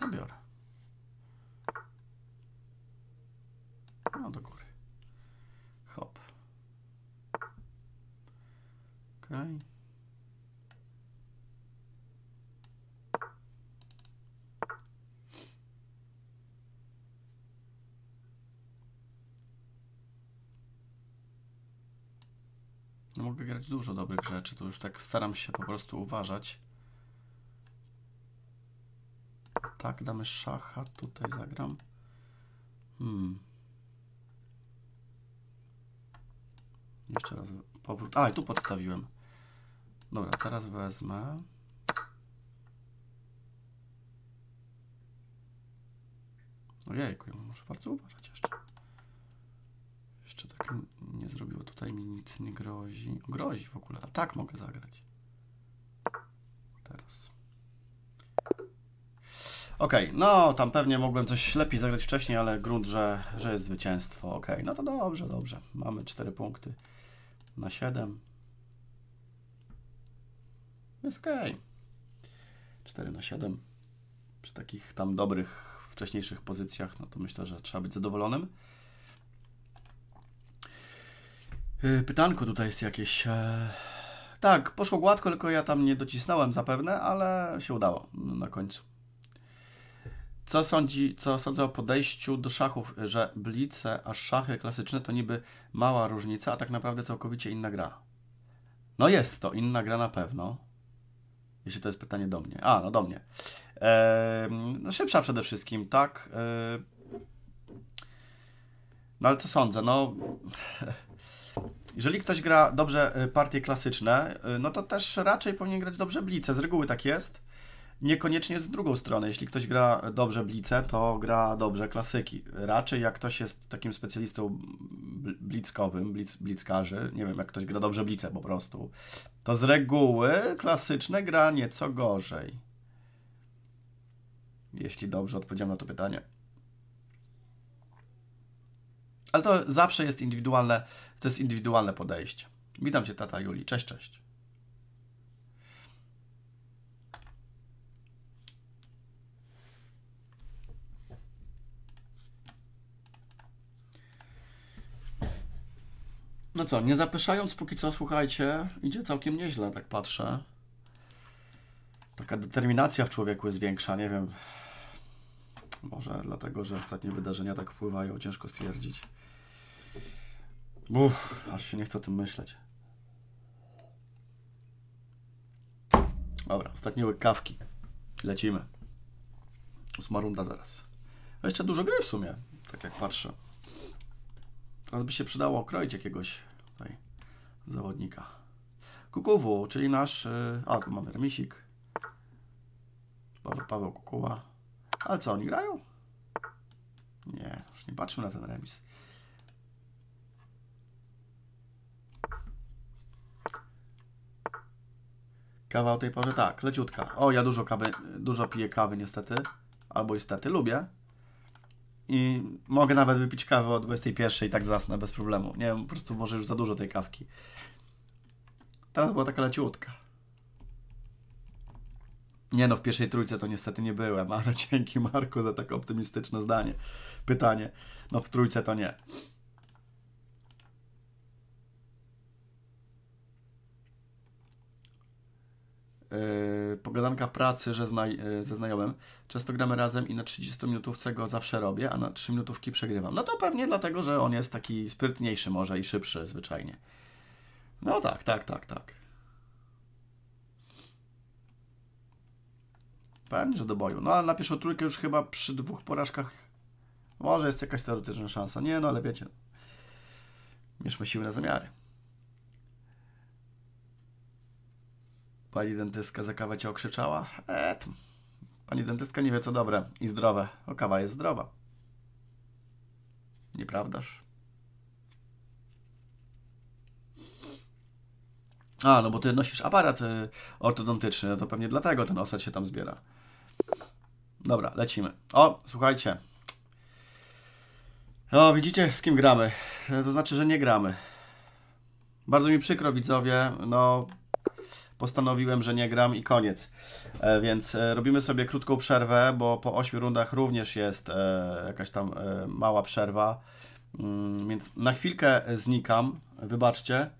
No biorę. No do góry. Hop. Okej. No mogę grać dużo dobrych rzeczy, to już tak staram się po prostu uważać. Tak, damy szacha, tutaj zagram. Jeszcze raz powrót. A, i tu podstawiłem. Dobra, teraz wezmę. Ojejku, ja muszę bardzo uważać jeszcze. Jeszcze tak nie zrobiło. Tutaj mi nic nie grozi. Grozi w ogóle. A tak mogę zagrać. Teraz. Okej, no tam pewnie mogłem coś lepiej zagrać wcześniej, ale grunt, że jest zwycięstwo. Okej, no to dobrze, dobrze. Mamy 4 punkty na 7. Jest okej. 4 na 7. Przy takich tam dobrych, wcześniejszych pozycjach, no to myślę, że trzeba być zadowolonym. Pytanko tutaj jest jakieś... Tak, poszło gładko, tylko ja tam nie docisnąłem zapewne, ale się udało na końcu. Co sądzę o podejściu do szachów, że blice a szachy klasyczne to niby mała różnica, a tak naprawdę całkowicie inna gra? No jest to inna gra na pewno. Jeśli to jest pytanie do mnie. A, no do mnie. Szybsza przede wszystkim, tak? No ale co sądzę? No... Jeżeli ktoś gra dobrze partie klasyczne, no to też raczej powinien grać dobrze blice. Z reguły tak jest. Niekoniecznie z drugą strony. Jeśli ktoś gra dobrze blice, to gra dobrze klasyki. Raczej jak ktoś jest takim specjalistą blickowym, blickarzy, nie wiem, jak ktoś gra dobrze blice po prostu, to z reguły klasyczne gra nieco gorzej. Jeśli dobrze odpowiedziałem na to pytanie. Ale to zawsze jest indywidualne, to jest indywidualne podejście. Witam Cię, tata Julii. Cześć, cześć. No co, nie zapyszając póki co, słuchajcie, idzie całkiem nieźle, tak patrzę. Taka determinacja w człowieku jest większa, nie wiem. Może dlatego, że ostatnie wydarzenia tak wpływają, ciężko stwierdzić. Uff, aż się nie chce o tym myśleć. Dobra, ostatni łyk kawki. Lecimy. 8. runda zaraz. A jeszcze dużo gry w sumie, tak jak patrzę. Teraz by się przydało okroić jakiegoś tutaj zawodnika. Kukuwu, czyli nasz... A, tu mamy remisik. Paweł Kukuła. Ale co, oni grają? Nie, już nie patrzymy na ten remis. Kawa o tej porze? Tak, leciutka. O, ja dużo piję kawy niestety. Albo niestety, lubię. I mogę nawet wypić kawę o 21 i tak zasnę bez problemu. Nie wiem, po prostu może już za dużo tej kawki. Teraz była taka leciutka. Nie no, w pierwszej trójce to niestety nie byłem, ale dzięki Marku za tak optymistyczne zdanie. Pytanie. No w trójce to nie. Pogadanka w pracy, że ze znajomym. Często gramy razem i na 30-minutówce go zawsze robię, a na 3-minutówki przegrywam. No to pewnie dlatego, że on jest taki sprytniejszy może i szybszy zwyczajnie. No tak. Pewnie, że do boju. No ale na pierwszą trójkę już chyba przy 2 porażkach może jest jakaś teoretyczna szansa. Nie, no ale wiecie. Mierzmy siły na zamiary. Pani dentystka za kawę cię okrzyczała. Pani dentystka nie wie, co dobre i zdrowe. O, kawa jest zdrowa. Nieprawdaż? A, no bo ty nosisz aparat ortodontyczny, no to pewnie dlatego ten osad się tam zbiera. Dobra, lecimy. O, słuchajcie. O, widzicie, z kim gramy? To znaczy, że nie gramy. Bardzo mi przykro, widzowie, no... Postanowiłem, że nie gram i koniec. Więc robimy sobie krótką przerwę, bo po 8 rundach również jest jakaś tam mała przerwa. Więc na chwilkę znikam, wybaczcie.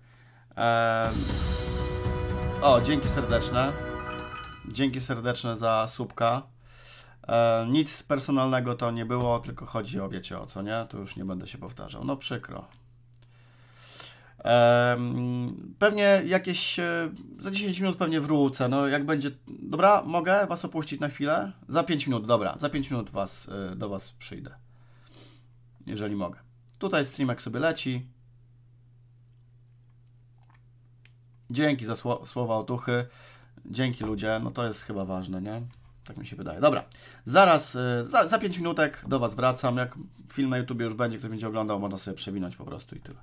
O, dzięki serdeczne. Dzięki serdeczne za słupka. Nic personalnego to nie było, tylko chodzi o, wiecie o co, nie? To już nie będę się powtarzał. No przykro. Pewnie jakieś za 10 minut pewnie wrócę, no jak będzie, dobra, mogę was opuścić na chwilę? Za 5 minut, dobra, za 5 minut do was przyjdę, jeżeli mogę. Tutaj streamek sobie leci. Dzięki za słowa otuchy, dzięki ludzie, no to jest chyba ważne, nie? Tak mi się wydaje. Dobra, zaraz, za 5 minutek do was wracam, jak film na YouTubie już będzie, ktoś będzie oglądał, można sobie przewinąć po prostu i tyle.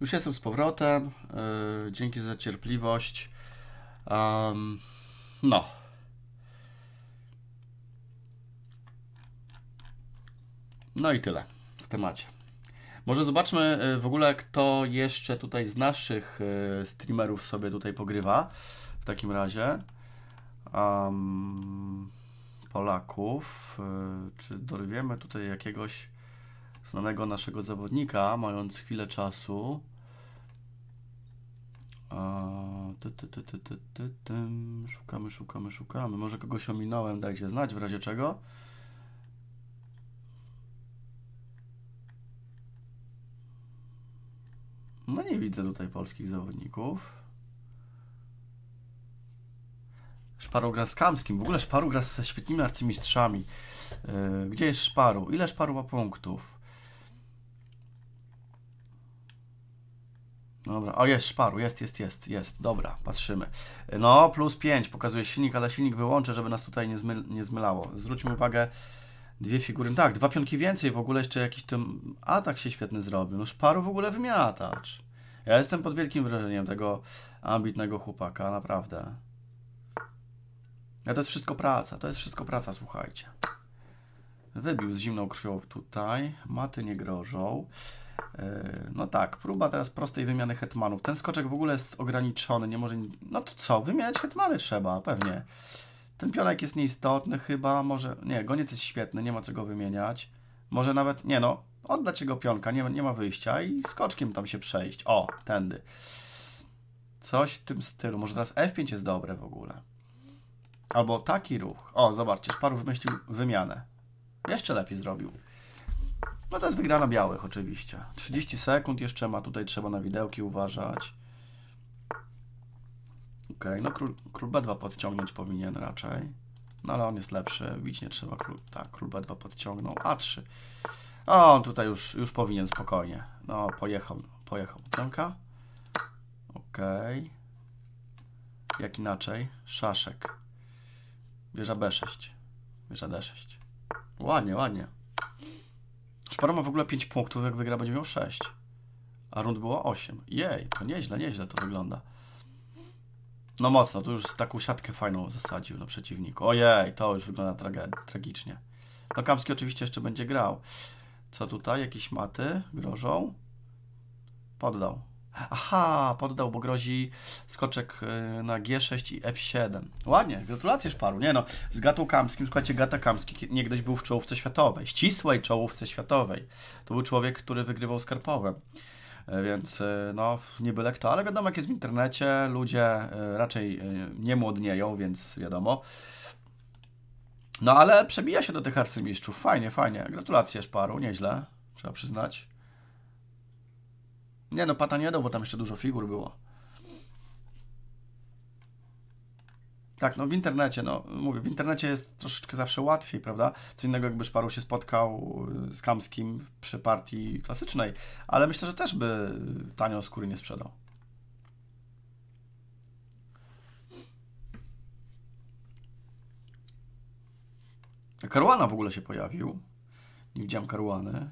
Już jestem z powrotem. Dzięki za cierpliwość. No. No i tyle w temacie. Może zobaczmy w ogóle, kto jeszcze tutaj z naszych streamerów sobie tutaj pogrywa. W takim razie Polaków. Czy dorwiemy tutaj jakiegoś znanego naszego zawodnika, mając chwilę czasu? Szukamy. Może kogoś ominąłem, dajcie znać w razie czego. No nie widzę tutaj polskich zawodników. Szparu gra z Kamskim. W ogóle Szparu gra ze świetnymi arcymistrzami. Gdzie jest Szparu? Ile Szparu ma punktów? Dobra, o jest Szparu, jest, dobra, patrzymy. No, plus 5, pokazuje silnik, ale silnik wyłączę, żeby nas tutaj nie zmylało. Zwróćmy uwagę, dwie figury, tak, dwa pionki więcej, w ogóle jeszcze jakiś ten atak się świetny zrobił. No Szparu w ogóle wymiatacz. Ja jestem pod wielkim wrażeniem tego ambitnego chłopaka, naprawdę. Ja to jest wszystko praca, słuchajcie. Wybił z zimną krwią tutaj, maty nie grożą. No tak, próba teraz prostej wymiany hetmanów. Ten skoczek w ogóle jest ograniczony, nie może... No to co, wymieniać hetmany trzeba, pewnie. Ten pionek jest nieistotny chyba, może... Nie, goniec jest świetny, nie ma co go wymieniać. Może nawet... Nie no, oddać jego pionka, nie ma wyjścia i skoczkiem tam się przejść. O, tędy. Coś w tym stylu, może teraz F5 jest dobre w ogóle. Albo taki ruch. O, zobaczcie, Szparu wymyślił wymianę. Jeszcze lepiej zrobił. No to jest wygrana białych oczywiście. 30 sekund jeszcze ma, tutaj trzeba na widełki uważać. Okej, no król B2 podciągnąć powinien raczej. No ale on jest lepszy, bić nie trzeba. Tak, król B2 podciągnął, A3. O, on tutaj już powinien spokojnie. No, pojechał. Pionka. Okej. Jak inaczej? Szaszek. Wieża B6. Wieża D6. Ładnie, ładnie. Szparo ma w ogóle 5 punktów, jak wygra będzie miał 6. A rund było 8. Jej, to nieźle to wygląda. No mocno, tu już taką siatkę fajną zasadził na przeciwniku. Ojej, to już wygląda tragicznie. No Kamski oczywiście jeszcze będzie grał. Co tutaj? Jakieś maty grożą? Poddał. Aha, poddał, bo grozi skoczek na G6 i F7. Ładnie, gratulacje Szparu. Nie no, z Gatą Kamskim, słuchajcie, Gata Kamski niegdyś był w czołówce światowej, ścisłej czołówce światowej. To był człowiek, który wygrywał z Karpowem. Więc no, nie byle kto, ale wiadomo jak jest w internecie, ludzie raczej nie młodnieją, więc wiadomo. No ale przebija się do tych arcymistrzów, fajnie. Gratulacje Szparu, nieźle, trzeba przyznać. Nie no, pata nie dał, bo tam jeszcze dużo figur było. Tak, no w internecie, no mówię, w internecie jest troszeczkę zawsze łatwiej, prawda? Co innego jakby Szparu się spotkał z Kamskim przy partii klasycznej, ale myślę, że też by tanio skóry nie sprzedał. Caruana w ogóle się pojawił. Nie widziałem Caruany.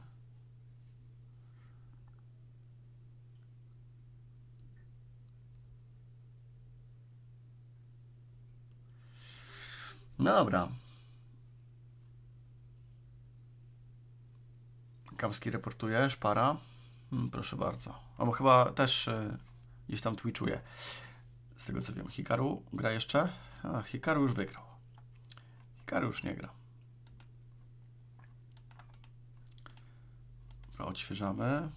No dobra. Kamski reportuje, Szpara. Proszę bardzo. Albo chyba też gdzieś tam twitchuje. Z tego co wiem. Hikaru gra jeszcze? A, Hikaru już wygrał. Hikaru już nie gra. Dobra, odświeżamy.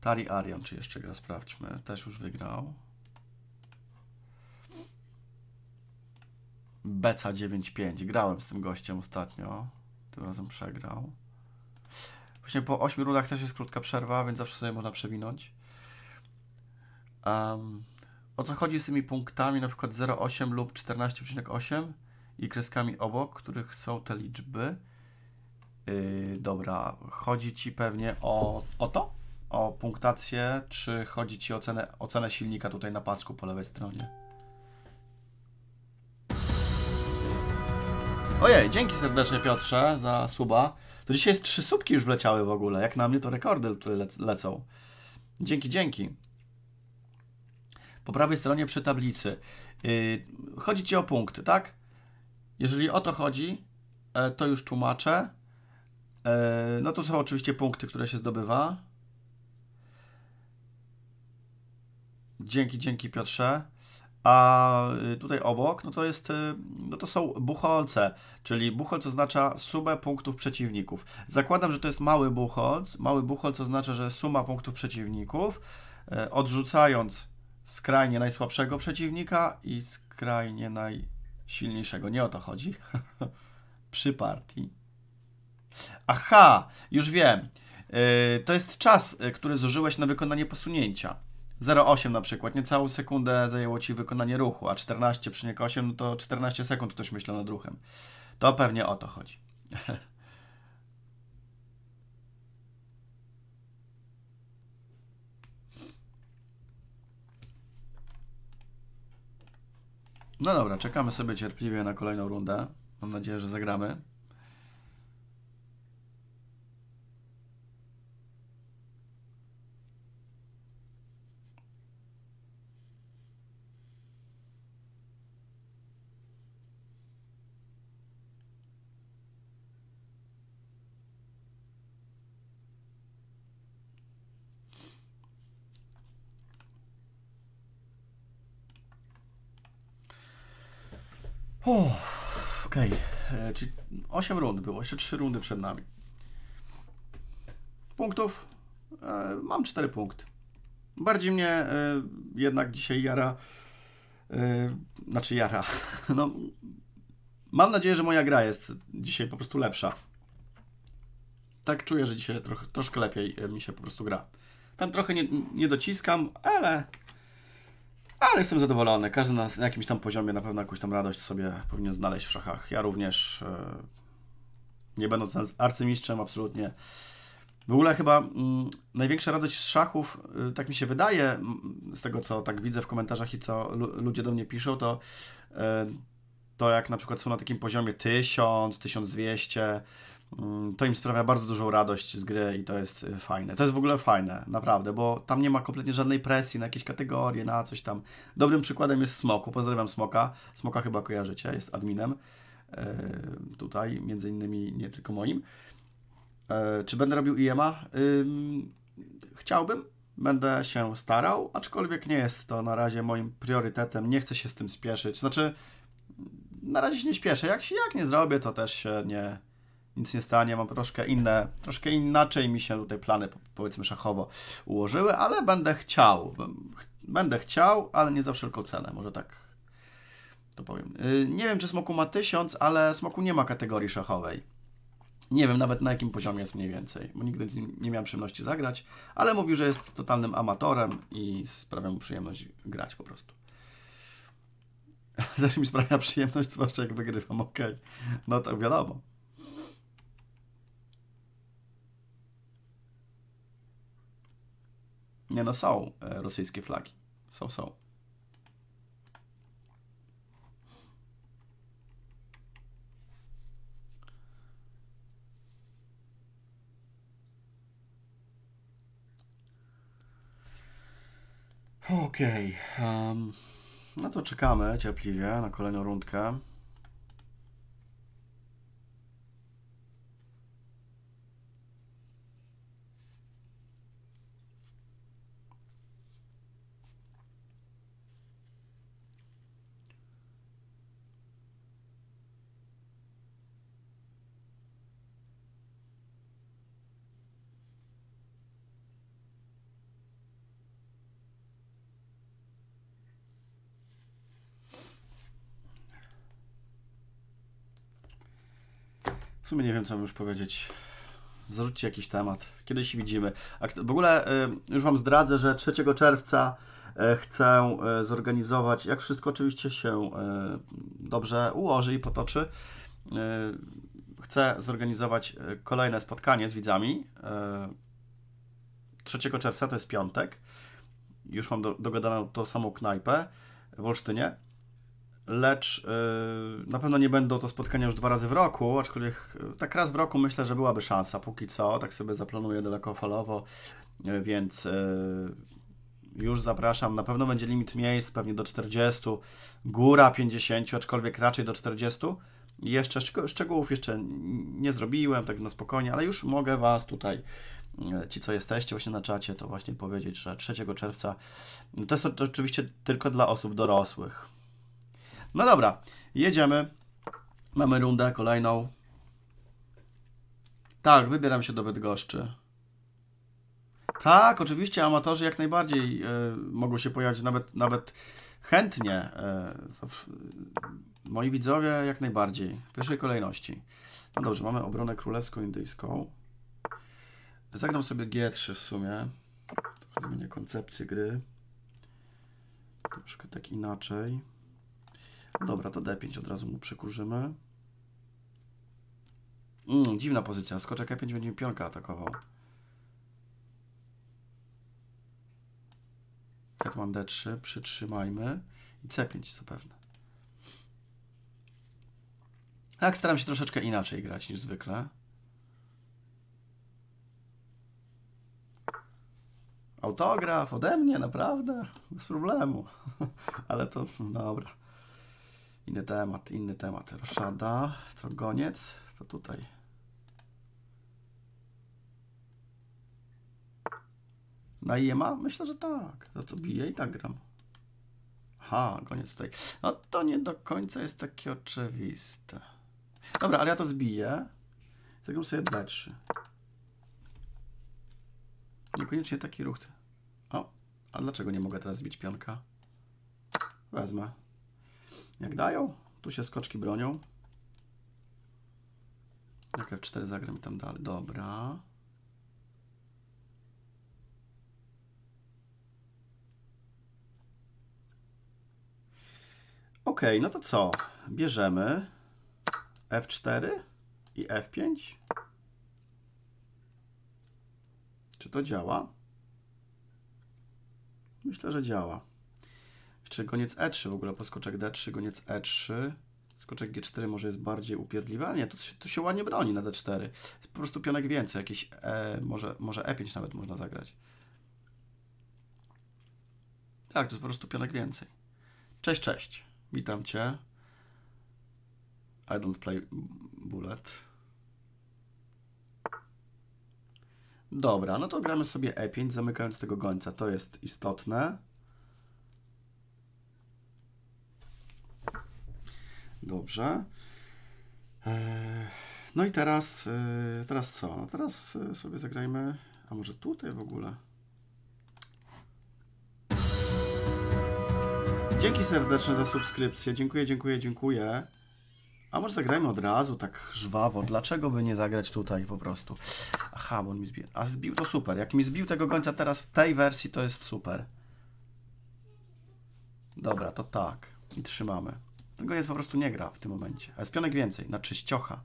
Tari Arian, czy jeszcze gra? Sprawdźmy. Też już wygrał. Beca 9-5. Grałem z tym gościem ostatnio. Tym razem przegrał. Właśnie po 8 rundach też jest krótka przerwa, więc zawsze sobie można przewinąć. O co chodzi z tymi punktami, na przykład 0,8 lub 14,8 i kreskami obok, których są te liczby? Dobra, chodzi ci pewnie o to? O punktację, czy chodzi ci o ocenę silnika tutaj na pasku po lewej stronie? Ojej, dzięki serdecznie Piotrze za suba. To dzisiaj jest 3 subki już wleciały w ogóle. Jak na mnie to rekordy lecą. Dzięki, dzięki. Po prawej stronie przy tablicy. Chodzi Ci o punkty, tak? Jeżeli o to chodzi, to już tłumaczę. No to są oczywiście punkty, które się zdobywa. Dzięki, dzięki Piotrze. A tutaj obok, no to jest, no to są buchholce, czyli buchholc oznacza sumę punktów przeciwników. Zakładam, że to jest mały buchholc. Mały buchholc oznacza, że suma punktów przeciwników, odrzucając skrajnie najsłabszego przeciwnika i skrajnie najsilniejszego. Nie o to chodzi. Przy partii. Aha, już wiem. To jest czas, który zużyłeś na wykonanie posunięcia. 0,8 na przykład, niecałą sekundę zajęło Ci wykonanie ruchu, a 14 przy 8, no to 14 sekund ktoś myślał nad ruchem. To pewnie o to chodzi. No dobra, czekamy sobie cierpliwie na kolejną rundę. Mam nadzieję, że zagramy. Okej, czyli 8 rund było, jeszcze 3 rundy przed nami. Punktów mam 4 punkty. Bardziej mnie jednak dzisiaj jara, no, mam nadzieję, że moja gra jest dzisiaj po prostu lepsza. Tak czuję, że dzisiaj troszkę lepiej mi się po prostu gra. Tam trochę nie dociskam, ale jestem zadowolony. Każdy na jakimś tam poziomie na pewno jakąś tam radość sobie powinien znaleźć w szachach. Ja również, nie będąc arcymistrzem, absolutnie. W ogóle chyba największa radość z szachów, tak mi się wydaje, z tego co tak widzę w komentarzach i co ludzie do mnie piszą, to jak na przykład są na takim poziomie 1000, 1200, to im sprawia bardzo dużą radość z gry i to jest fajne. To jest w ogóle fajne, naprawdę, bo tam nie ma kompletnie żadnej presji na jakieś kategorie, na coś tam. Dobrym przykładem jest Smoku. Pozdrawiam Smoka. Smoka chyba kojarzycie, jest adminem. Tutaj, między innymi, nie tylko moim. Czy będę robił IEMA? Chciałbym. Będę się starał, aczkolwiek nie jest to na razie moim priorytetem. Nie chcę się z tym spieszyć. Znaczy, na razie się nie spieszę. Jak nie zrobię, to też się nie... Nic nie stanie, mam troszkę inaczej mi się tutaj plany, powiedzmy, szachowo ułożyły, ale będę chciał. Ale nie za wszelką cenę, może tak to powiem. Nie wiem, czy Smoku ma 1000, ale Smoku nie ma kategorii szachowej. Nie wiem nawet, na jakim poziomie jest mniej więcej, bo nigdy nie miałem przyjemności zagrać, ale mówił, że jest totalnym amatorem i sprawia mu przyjemność grać po prostu. Też mi sprawia przyjemność, zwłaszcza jak wygrywam, okej. No to wiadomo. Nie, no są rosyjskie flagi. Są. Okej. No to czekamy cierpliwie na kolejną rundkę. W sumie nie wiem, co mam już powiedzieć. Zarzućcie jakiś temat. Kiedyś się widzimy. W ogóle już Wam zdradzę, że 3 czerwca chcę zorganizować, jak wszystko oczywiście się dobrze ułoży i potoczy, chcę zorganizować kolejne spotkanie z widzami. 3 czerwca to jest piątek. Już mam dogadaną tą samą knajpę w Olsztynie. lecz na pewno nie będą to spotkania już 2 razy w roku, aczkolwiek tak raz w roku myślę, że byłaby szansa póki co, tak sobie zaplanuję dalekofalowo, więc już zapraszam, na pewno będzie limit miejsc, pewnie do 40, góra 50, aczkolwiek raczej do 40, jeszcze szczegółów jeszcze nie zrobiłem, tak na spokojnie, ale już mogę Was tutaj, ci co jesteście właśnie na czacie, to właśnie powiedzieć, że 3 czerwca, to jest to oczywiście tylko dla osób dorosłych. No dobra, jedziemy, mamy rundę kolejną. Tak, wybieram się do Bydgoszczy. Tak, oczywiście amatorzy jak najbardziej mogą się pojawić, nawet chętnie. Moi widzowie jak najbardziej, w pierwszej kolejności. No dobrze, mamy obronę królewsko-indyjską. Zagram sobie G3 w sumie. Trochę zmienię koncepcję gry. Troszkę tak inaczej. Dobra, to D5 od razu mu przykurzymy. Dziwna pozycja. Skoczek E5 będzie mi pionka atakował. Hetman D3, przytrzymajmy. I C5 zapewne. Tak, staram się troszeczkę inaczej grać niż zwykle. Autograf ode mnie, naprawdę? Bez problemu. Ale to, dobra. Inny temat. Roszada, co goniec, to tutaj. Na jema? Myślę, że tak. Za co biję i tak gram. Aha, goniec tutaj. No to nie do końca jest takie oczywiste. Dobra, ale ja to zbiję. Zagram sobie B3. Niekoniecznie taki ruch chcę. O, a dlaczego nie mogę teraz zbić pionka? Wezmę. Jak dają, tu się skoczki bronią. Jak F4 zagram i tam dalej. Dobra. Okej, no to co? Bierzemy F4 i F5. Czy to działa? Myślę, że działa. Jeszcze goniec E3 w ogóle, po skoczek D3, goniec E3. Skoczek G4 może jest bardziej upierdliwy, ale nie, tu się ładnie broni na D4. Jest po prostu pionek więcej, jakieś może E5 nawet można zagrać. Tak, to jest po prostu pionek więcej. Cześć, cześć. Witam Cię. I don't play bullet. Dobra, no to gramy sobie E5, zamykając tego gońca. To jest istotne. Dobrze. No i teraz co? No teraz sobie zagrajmy... A może tutaj w ogóle? Dzięki serdeczne za subskrypcję. Dziękuję. A może zagrajmy od razu tak żwawo. Dlaczego by nie zagrać tutaj po prostu? Aha, bo on mi zbił. A zbił to super. Jak mi zbił tego gońca teraz w tej wersji, to jest super. Dobra, to tak. I trzymamy. Tego jest po prostu nie gra w tym momencie. A jest pionek więcej. Na czyściocha.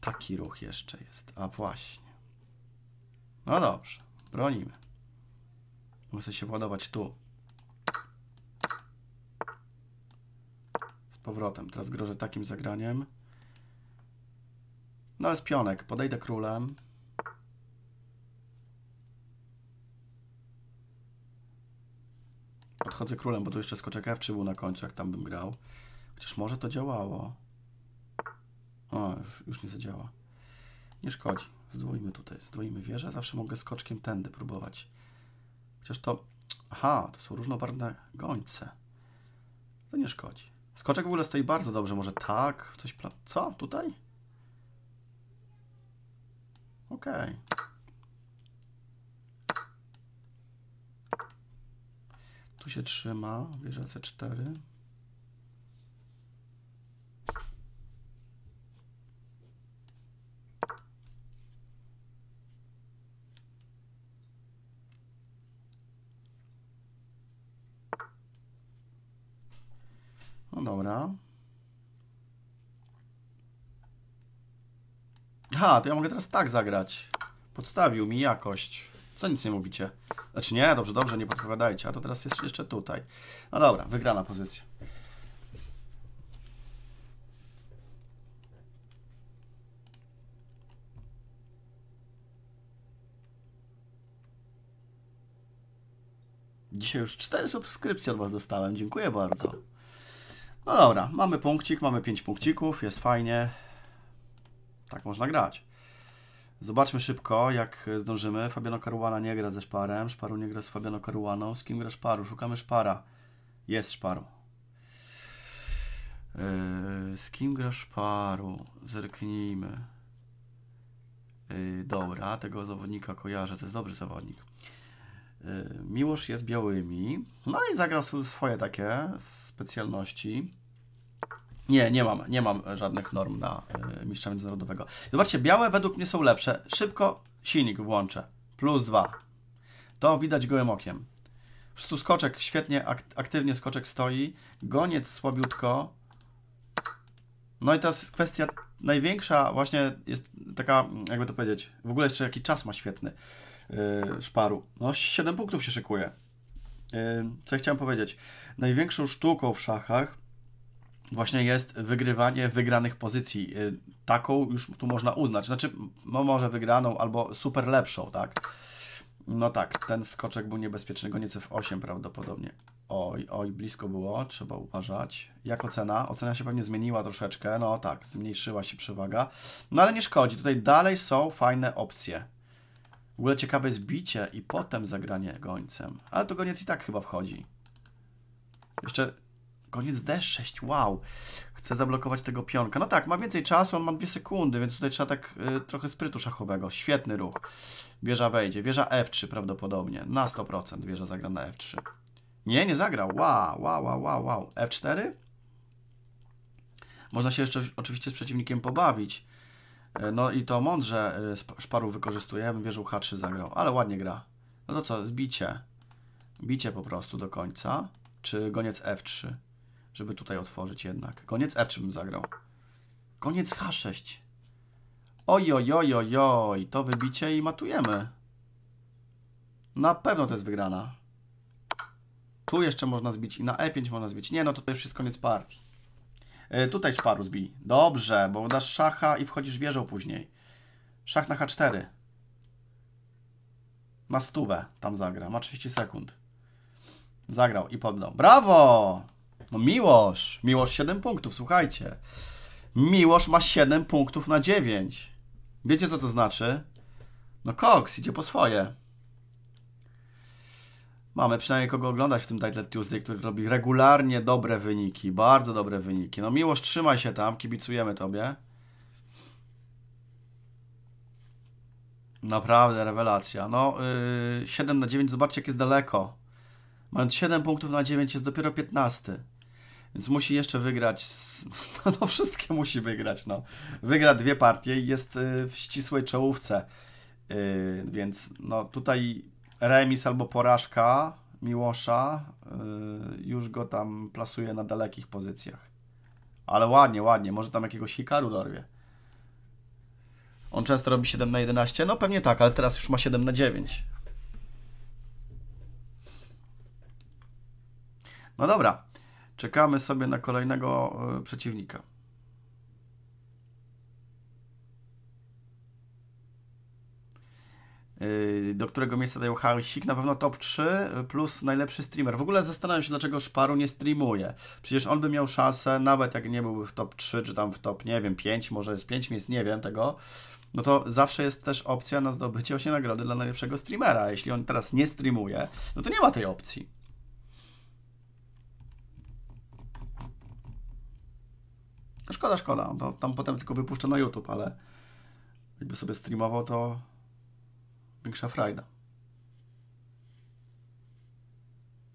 Taki ruch jeszcze jest. A właśnie. No dobrze. Bronimy. Muszę się władować tu. Powrotem. Teraz grożę takim zagraniem. No ale z pionek. Podejdę królem. Podchodzę królem, bo tu jeszcze skoczek F3 był na końcu, jak tam bym grał. Chociaż może to działało. O, już nie zadziała. Nie szkodzi. Zdwoimy tutaj. Zdwoimy wieżę. Zawsze mogę skoczkiem tędy próbować. Chociaż to... Aha, to są różnobarwne gońce. To nie szkodzi. Skoczek w ogóle stoi bardzo dobrze, może tak, coś... Co? Tutaj? Okej. Tu się trzyma, wieża C4. Dobra. Aha, to ja mogę teraz tak zagrać. Podstawił mi jakość. Co nic nie mówicie? Znaczy nie, dobrze, nie podpowiadajcie. A to teraz jest jeszcze tutaj. No dobra, wygrana pozycja. Dzisiaj już 4 subskrypcje od Was dostałem. Dziękuję bardzo. No dobra, mamy punkcik, mamy 5 punkcików. Jest fajnie. Tak można grać. Zobaczmy szybko, jak zdążymy. Fabiano Caruana nie gra ze Szparem. Szparu nie gra z Fabiano Caruaną. Z kim gra Szparu? Szukamy Szpara. Jest Szparu. Z kim gra Szparu? Zerknijmy. Dobra, tego zawodnika kojarzę. To jest dobry zawodnik. Miłosz jest białymi. No i zagrał swoje takie specjalności. Nie, nie mam żadnych norm na mistrza międzynarodowego. Zobaczcie, białe według mnie są lepsze. Szybko silnik włączę. +2. To widać gołym okiem. Już tu skoczek świetnie, aktywnie skoczek stoi. Goniec słabiutko. No i teraz kwestia największa właśnie jest taka, jakby to powiedzieć, w ogóle jeszcze jaki czas ma świetny Szparu. No 7 punktów się szykuje. Co ja chciałem powiedzieć? Największą sztuką w szachach właśnie jest wygrywanie wygranych pozycji. Taką już tu można uznać. Znaczy, no może wygraną albo super lepszą, tak? No tak, ten skoczek był niebezpieczny. Goniec F8 prawdopodobnie. Oj, blisko było. Trzeba uważać. Jak ocena? Ocena się pewnie zmieniła troszeczkę. No tak, zmniejszyła się przewaga. No ale nie szkodzi. Tutaj dalej są fajne opcje. W ogóle ciekawe jest bicie i potem zagranie gońcem. Ale to goniec i tak chyba wchodzi. Jeszcze goniec D6, wow. Chcę zablokować tego pionka. No tak, ma więcej czasu, on ma 2 sekundy, więc tutaj trzeba tak trochę sprytu szachowego. Świetny ruch. Wieża wejdzie. Wieża F3 prawdopodobnie. Na 100% wieża zagra na F3. Nie, nie zagrał. Wow. F4? Można się jeszcze oczywiście z przeciwnikiem pobawić. No i to mądrze Szparu wykorzystuje. Ja bym wierzył H3 zagrał, ale ładnie gra. No to co, bicie. Bicie po prostu do końca. Czy goniec F3? Żeby tutaj otworzyć jednak. Goniec F3 bym zagrał. Goniec H6. Oj. To wybicie i matujemy. Na pewno to jest wygrana. Tu jeszcze można zbić i na E5 można zbić. Nie, no to już jest koniec partii. Tutaj Szparu zbij. Dobrze, bo dasz szacha i wchodzisz wieżą później. Szach na H4. Na 100 tam zagra. Ma 30 sekund. Zagrał i poddał. Brawo! No Miłosz. Miłosz 7 punktów, słuchajcie. Miłosz ma 7 punktów na 9. Wiecie, co to znaczy? No koks, idzie po swoje. Mamy przynajmniej kogo oglądać w tym Titled Tuesday, który robi regularnie dobre wyniki. Bardzo dobre wyniki. No Miłosz, trzymaj się tam. Kibicujemy Tobie. Naprawdę rewelacja. No 7 na 9. Zobaczcie, jak jest daleko. Mając 7 punktów na 9 jest dopiero 15. Więc musi jeszcze wygrać. No wszystkie musi wygrać. No. Wygra 2 partie i jest w ścisłej czołówce. Więc no tutaj remis albo porażka Miłosza już go tam plasuje na dalekich pozycjach. Ale ładnie. Może tam jakiegoś Hikaru dorwie. On często robi 7 na 11. No pewnie tak, ale teraz już ma 7 na 9. No dobra. Czekamy sobie na kolejnego przeciwnika. Do którego miejsca dają Harsik? Na pewno top 3 plus najlepszy streamer. W ogóle zastanawiam się, dlaczego Szparu nie streamuje. Przecież on by miał szansę, nawet jak nie byłby w top 3, czy tam w top, nie wiem, 5, może jest 5 miejsc, nie wiem tego, no to zawsze jest też opcja na zdobycie właśnie nagrody dla najlepszego streamera. Jeśli on teraz nie streamuje, no to nie ma tej opcji. Szkoda. No, tam potem tylko wypuszczę na YouTube, ale jakby sobie streamował, to większa frajda.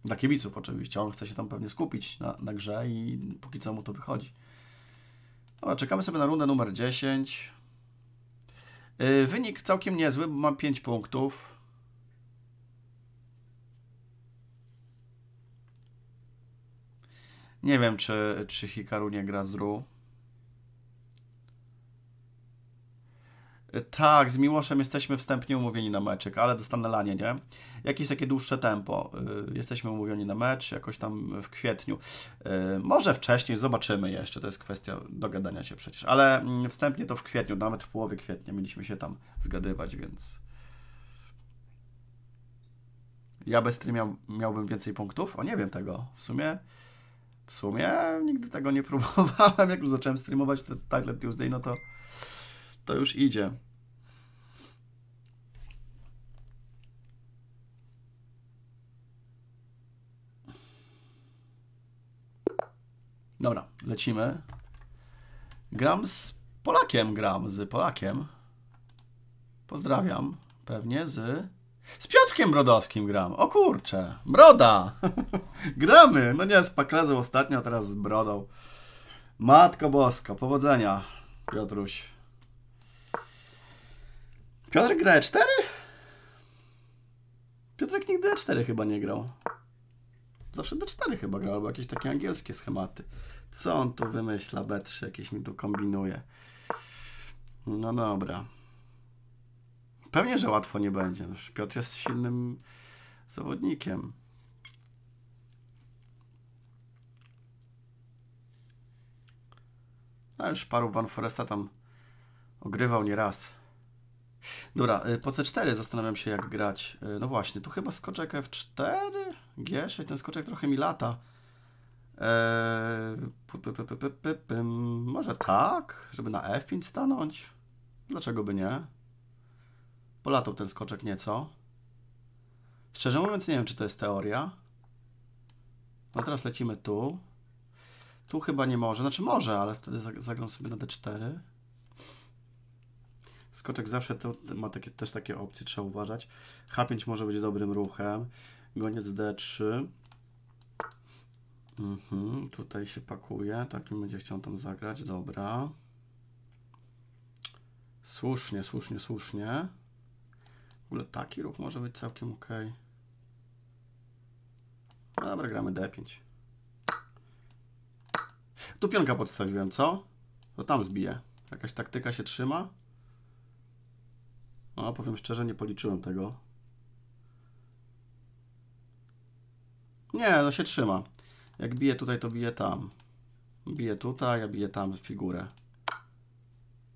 Dla kibiców oczywiście. On chce się tam pewnie skupić na grze i póki co mu to wychodzi. Dobra, czekamy sobie na rundę numer 10. Wynik całkiem niezły, bo mam 5 punktów. Nie wiem, czy Hikaru nie gra z Ru. Tak, z Miłoszem jesteśmy wstępnie umówieni na meczek, ale dostanę lanie, nie? Jakieś takie dłuższe tempo. Jesteśmy umówieni na mecz jakoś tam w kwietniu. Może wcześniej, zobaczymy jeszcze, to jest kwestia dogadania się przecież. Ale wstępnie to w kwietniu, nawet w połowie kwietnia mieliśmy się tam zgadywać, więc... Ja bez streama miałbym więcej punktów? O, nie wiem tego. W sumie nigdy tego nie próbowałem. Jak już zacząłem streamować te Titled Tuesday, no to już idzie. Dobra, lecimy. Gram z Polakiem. Pozdrawiam. Pewnie z Piotrkiem Brodowskim gram. O kurcze, Broda! Gramy! No nie, z Paklezą ostatnio, teraz z Brodą. Matko Bosko, powodzenia, Piotruś. Piotr gra E4? Piotrek nigdy E4 chyba nie grał. Zawsze D4 chyba grał, albo jakieś takie angielskie schematy. Co on tu wymyśla? B3 jakieś mi tu kombinuje. No dobra. Pewnie, że łatwo nie będzie. Piotr jest silnym zawodnikiem. A już paru Van Foresta tam ogrywał nieraz. Dobra, po C4 zastanawiam się, jak grać. No właśnie, tu chyba skoczek F4, G6, ten skoczek trochę mi lata. Może tak, żeby na F5 stanąć? Dlaczego by nie? Polatał ten skoczek nieco. Szczerze mówiąc, nie wiem, czy to jest teoria. No teraz lecimy tu. Tu chyba nie może. Znaczy może, ale wtedy zagram sobie na D4. Skoczek zawsze to ma też takie opcje, trzeba uważać. H5 może być dobrym ruchem. Goniec D3. Tutaj się pakuje. Tak nie będzie chciał tam zagrać. Dobra. Słusznie. W ogóle taki ruch może być całkiem ok. Dobra, gramy D5. Tu pionka podstawiłem, co? To tam zbiję. Jakaś taktyka się trzyma. No, powiem szczerze, nie policzyłem tego. Nie, no się trzyma. Jak bije tutaj, to bije tam. Bije tutaj, a bije tam figurę.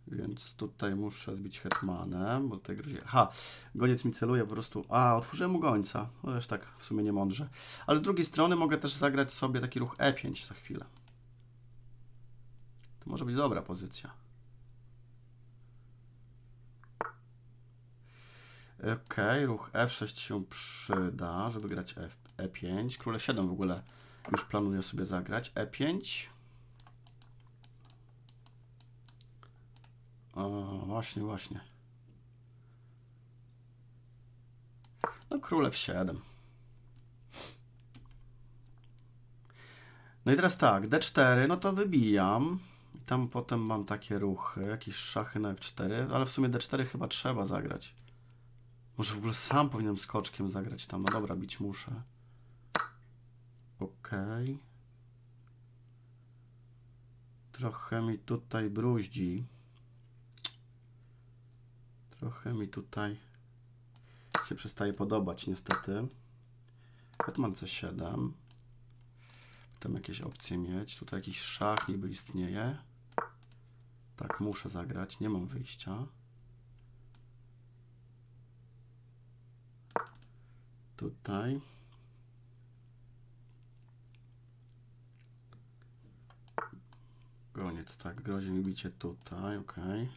Więc tutaj muszę zbić hetmanem, bo tutaj grozi... Aha, goniec mi celuje po prostu... A, otworzyłem mu gońca. No też tak w sumie nie mądrze. Ale z drugiej strony mogę też zagrać sobie taki ruch E5 za chwilę. To może być dobra pozycja. Okej, ruch F6 się przyda, żeby grać E5. Król E7 w ogóle już planuję sobie zagrać. E5... O, właśnie. No król F7. No i teraz tak, D4, no to wybijam. I tam potem mam takie ruchy, jakieś szachy na F4, ale w sumie D4 chyba trzeba zagrać. Może w ogóle sam powinienem skoczkiem zagrać tam. No dobra, bić muszę. Okej. Trochę mi tutaj bruździ. Trochę mi tutaj się przestaje podobać, niestety. Hetman C7. Potem jakieś opcje mieć. Tutaj jakiś szach niby istnieje. Tak, muszę zagrać. Nie mam wyjścia. Tutaj. Goniec, tak. Grozi mi bicie tutaj. Okej.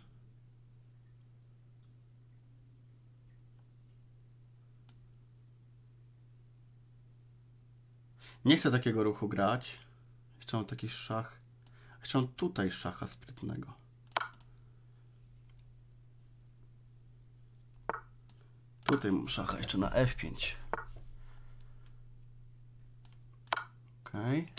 Nie chcę takiego ruchu grać. Jeszcze mam taki szach. Jeszcze mam tutaj szacha sprytnego. Tutaj mam szacha jeszcze na F5. Okej.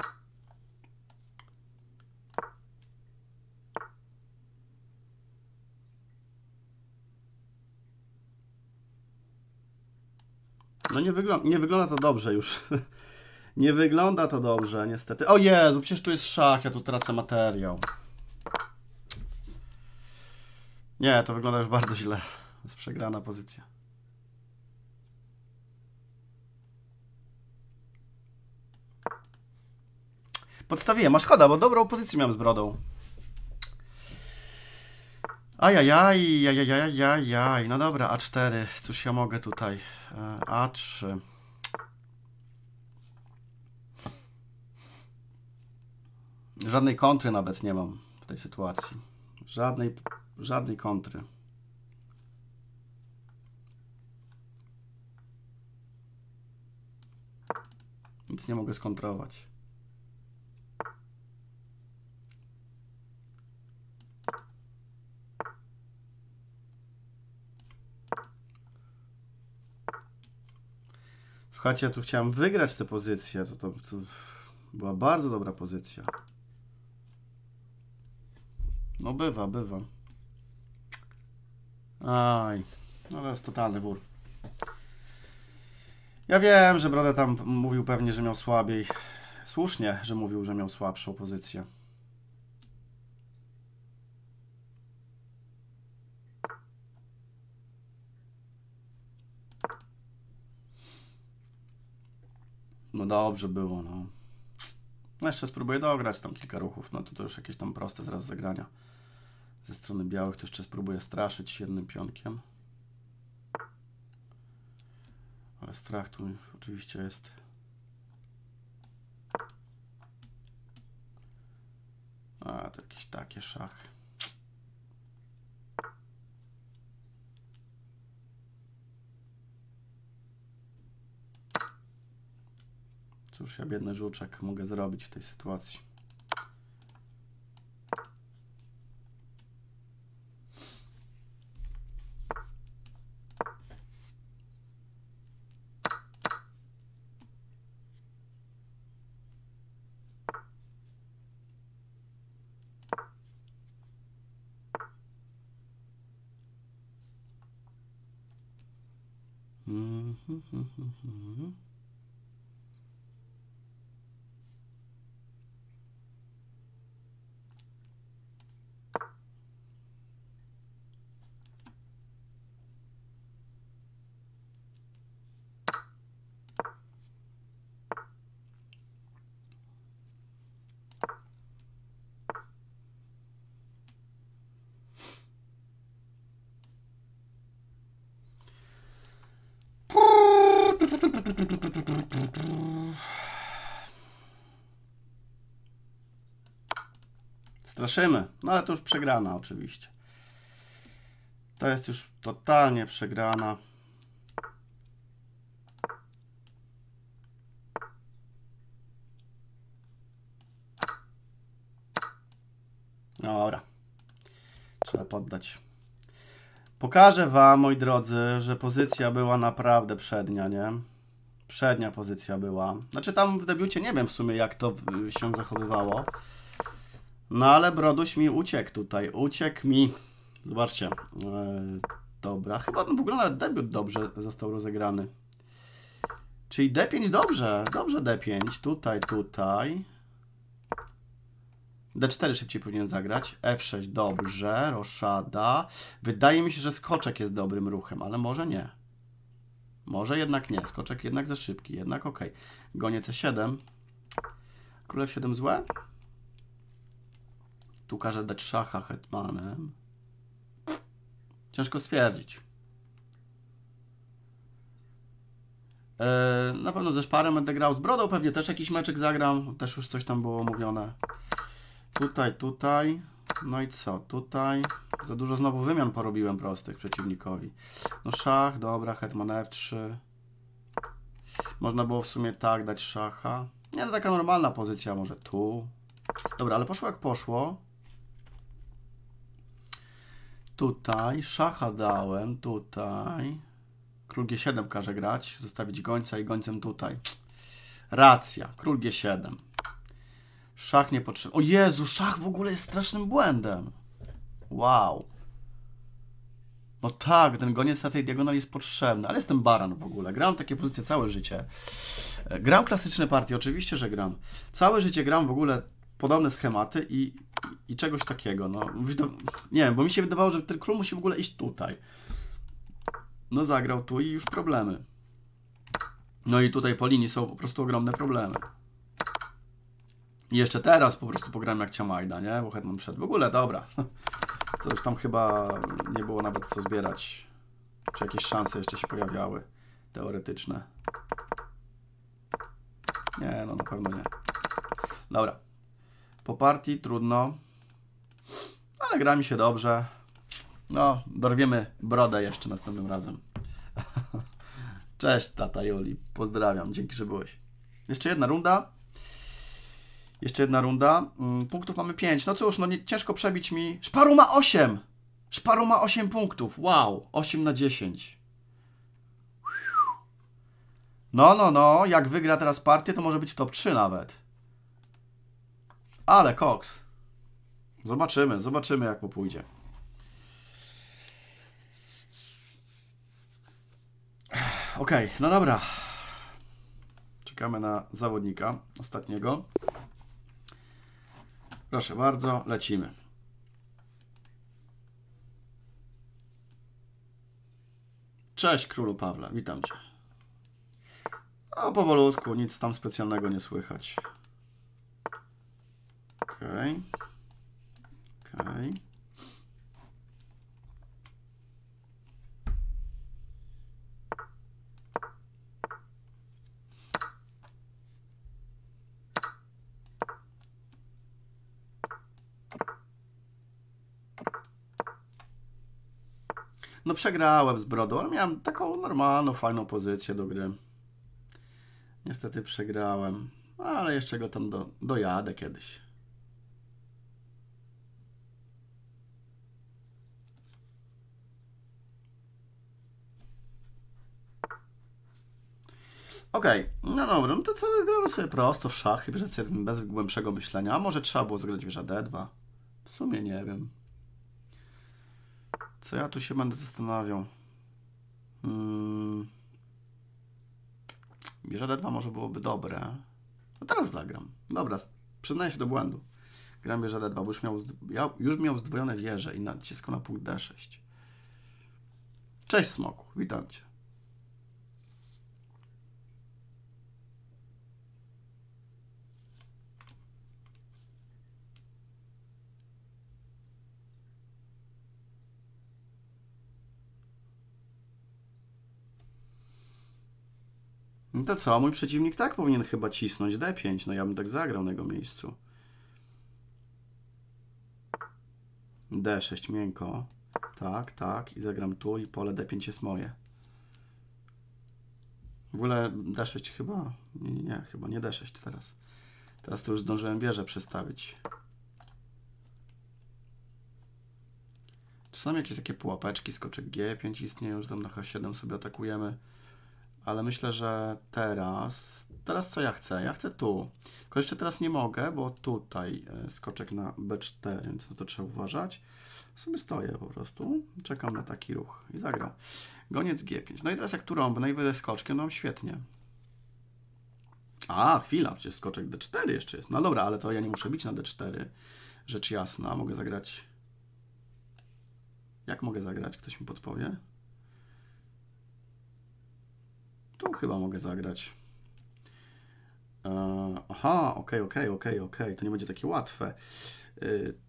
No nie wygląda to dobrze już. Nie wygląda to dobrze, niestety. O Jezu, przecież tu jest szach, ja tu tracę materiał. Nie, to wygląda już bardzo źle. To jest przegrana pozycja. Podstawiłem, a szkoda, bo dobrą pozycję miałem z brodą. Ajajaj. No dobra, A4. Cóż ja mogę tutaj? A3. Żadnej kontry nawet nie mam w tej sytuacji. Żadnej kontry. Nic nie mogę skontrować. Słuchajcie, ja tu chciałem wygrać tę pozycję. To była bardzo dobra pozycja. No bywa. Aj, no to jest totalny wór. Ja wiem, że Brodę tam mówił pewnie, że miał słabiej. Słusznie, że mówił, że miał słabszą pozycję. No dobrze było, no. No jeszcze spróbuję dograć tam kilka ruchów. No to już jakieś tam proste zaraz zagrania. Ze strony białych to jeszcze spróbuję straszyć jednym pionkiem. Ale strach tu oczywiście jest. A, to jakieś takie szachy. Cóż ja, biedny żuczek, mogę zrobić w tej sytuacji. Straszymy, no ale to już przegrana oczywiście. To jest już totalnie przegrana. Dobra, trzeba poddać. Pokażę wam, moi drodzy, że pozycja była naprawdę przednia, nie? Przednia pozycja była. Znaczy tam w debiucie nie wiem w sumie jak to się zachowywało. No ale Broduś mi uciekł tutaj. Uciekł mi. Zobaczcie. Dobra. Chyba w ogóle nawet debiut dobrze został rozegrany. Czyli D5 dobrze. Dobrze D5. Tutaj. D4 szybciej powinien zagrać. F6 dobrze. Roszada. Wydaje mi się, że skoczek jest dobrym ruchem, ale może nie. Może jednak nie. Skoczek jednak za szybki. Jednak okej. Gonię C7. Król F7 złe. Tu każe dać szacha hetmanem. Ciężko stwierdzić. Na pewno ze Szparem będę grał. Z Brodą pewnie też jakiś meczek zagram. Też już coś tam było mówione. Tutaj. No i co? Tutaj. Za dużo znowu wymian porobiłem prostych przeciwnikowi. No szach, dobra, hetman F3. Można było w sumie tak dać szacha. Nie, no taka normalna pozycja może tu. Dobra, ale poszło jak poszło. Tutaj, szacha dałem, tutaj. Król G7 każe grać, zostawić gońca i gońcem tutaj. Racja, król G7. Szach nie potrzebny. O Jezu, szach w ogóle jest strasznym błędem. Wow. No tak, ten goniec na tej diagonali jest potrzebny, ale jestem baran w ogóle. Gram takie pozycje całe życie. Gram klasyczne partie, oczywiście, że gram. Całe życie gram w ogóle podobne schematy i czegoś takiego. No, nie wiem, bo mi się wydawało, że ten król musi w ogóle iść tutaj. No zagrał tu i już problemy. No i tutaj po linii są po prostu ogromne problemy. I jeszcze teraz po prostu pogram jak Ciamajda, nie? Bo Hetman przed. W ogóle, dobra. To już tam chyba nie było nawet co zbierać. Czy jakieś szanse jeszcze się pojawiały teoretyczne? Nie, no na pewno nie. Dobra. Po partii trudno. Ale gra mi się dobrze. No, dorwiemy brodę jeszcze następnym razem. Cześć, tata Juli. Pozdrawiam. Dzięki, że byłeś. Jeszcze jedna runda. Jeszcze jedna runda. Punktów mamy 5. No cóż, no nie, ciężko przebić mi. Szparu ma 8! Szparu ma 8 punktów. Wow. 8 na 10. No, no, no. Jak wygra teraz partię, to może być w top 3 nawet. Ale koks. Zobaczymy. Zobaczymy, jak mu pójdzie. Okej, no dobra. Czekamy na zawodnika ostatniego. Proszę bardzo, lecimy. Cześć, królu Pawle, witam cię. A powolutku, nic tam specjalnego nie słychać. Okej. Okej. No przegrałem z Brodą, ale miałem taką normalną, fajną pozycję do gry. Niestety przegrałem, ale jeszcze go tam dojadę kiedyś. Okej, no dobra, no to co, gramy sobie prosto w szachy, bez głębszego myślenia. A może trzeba było zagrać wieża D2? W sumie nie wiem. Co ja tu się będę zastanawiał? Wieża D2 może byłoby dobre. No teraz zagram. Dobra, przyznaję się do błędu. Gram wieża D2, bo już miał zdwojone wieże i naciskał na punkt D6. Cześć Smoku, witam cię. No to co? Mój przeciwnik tak powinien chyba cisnąć D5. No ja bym tak zagrał na jego miejscu. D6 miękko. Tak, tak. I zagram tu i pole D5 jest moje. W ogóle D6 chyba... Nie, chyba nie D6 teraz. Teraz to już zdążyłem wieżę przestawić. Czasami jakieś takie pułapeczki, skoczek G5 istnieją, że tam na H7 sobie atakujemy. Ale myślę, że teraz... Teraz co ja chcę? Ja chcę tu. Tylko jeszcze teraz nie mogę, bo tutaj skoczek na B4, więc na to trzeba uważać. Sobie stoję po prostu. Czekam na taki ruch. I zagram. Goniec G5. No i teraz jak tu rąbnę i wyjdę skoczkiem, no mam świetnie. A, chwila. Przecież skoczek D4 jeszcze jest. No dobra, ale to ja nie muszę bić na D4. Rzecz jasna. Mogę zagrać... Jak mogę zagrać? Ktoś mi podpowie. Tu chyba mogę zagrać. Aha, okej. To nie będzie takie łatwe.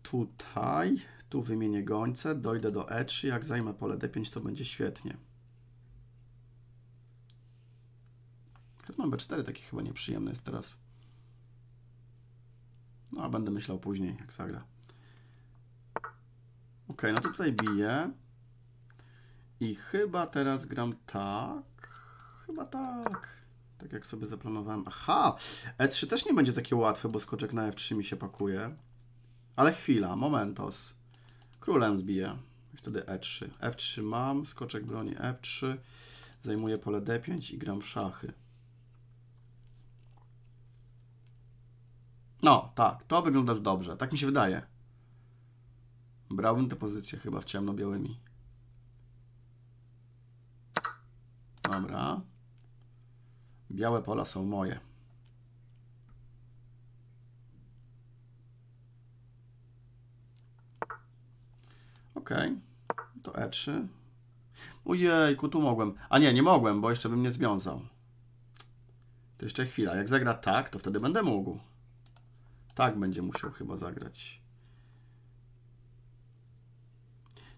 Tutaj, tu wymienię gońce, dojdę do E3. Jak zajmę pole D5, to będzie świetnie. Hetman B4 taki chyba nieprzyjemny jest teraz. No, a będę myślał później, jak zagra. Okej, no to tutaj biję. I chyba teraz gram tak. Chyba tak. Tak jak sobie zaplanowałem. Aha! E3 też nie będzie takie łatwe, bo skoczek na F3 mi się pakuje. Ale chwila, momentos. Królem zbiję. Wtedy E3. F3 mam, skoczek broni F3. Zajmuję pole D5 i gram w szachy. No, tak. To wygląda już dobrze. Tak mi się wydaje. Brałbym tę pozycję chyba w ciemno-białymi. Dobra. Białe pola są moje. Ok, to E3. Ojejku, tu mogłem. A nie, nie mogłem, bo jeszcze bym nie związał. To jeszcze chwila. Jak zagra tak, to wtedy będę mógł. Tak będzie musiał chyba zagrać.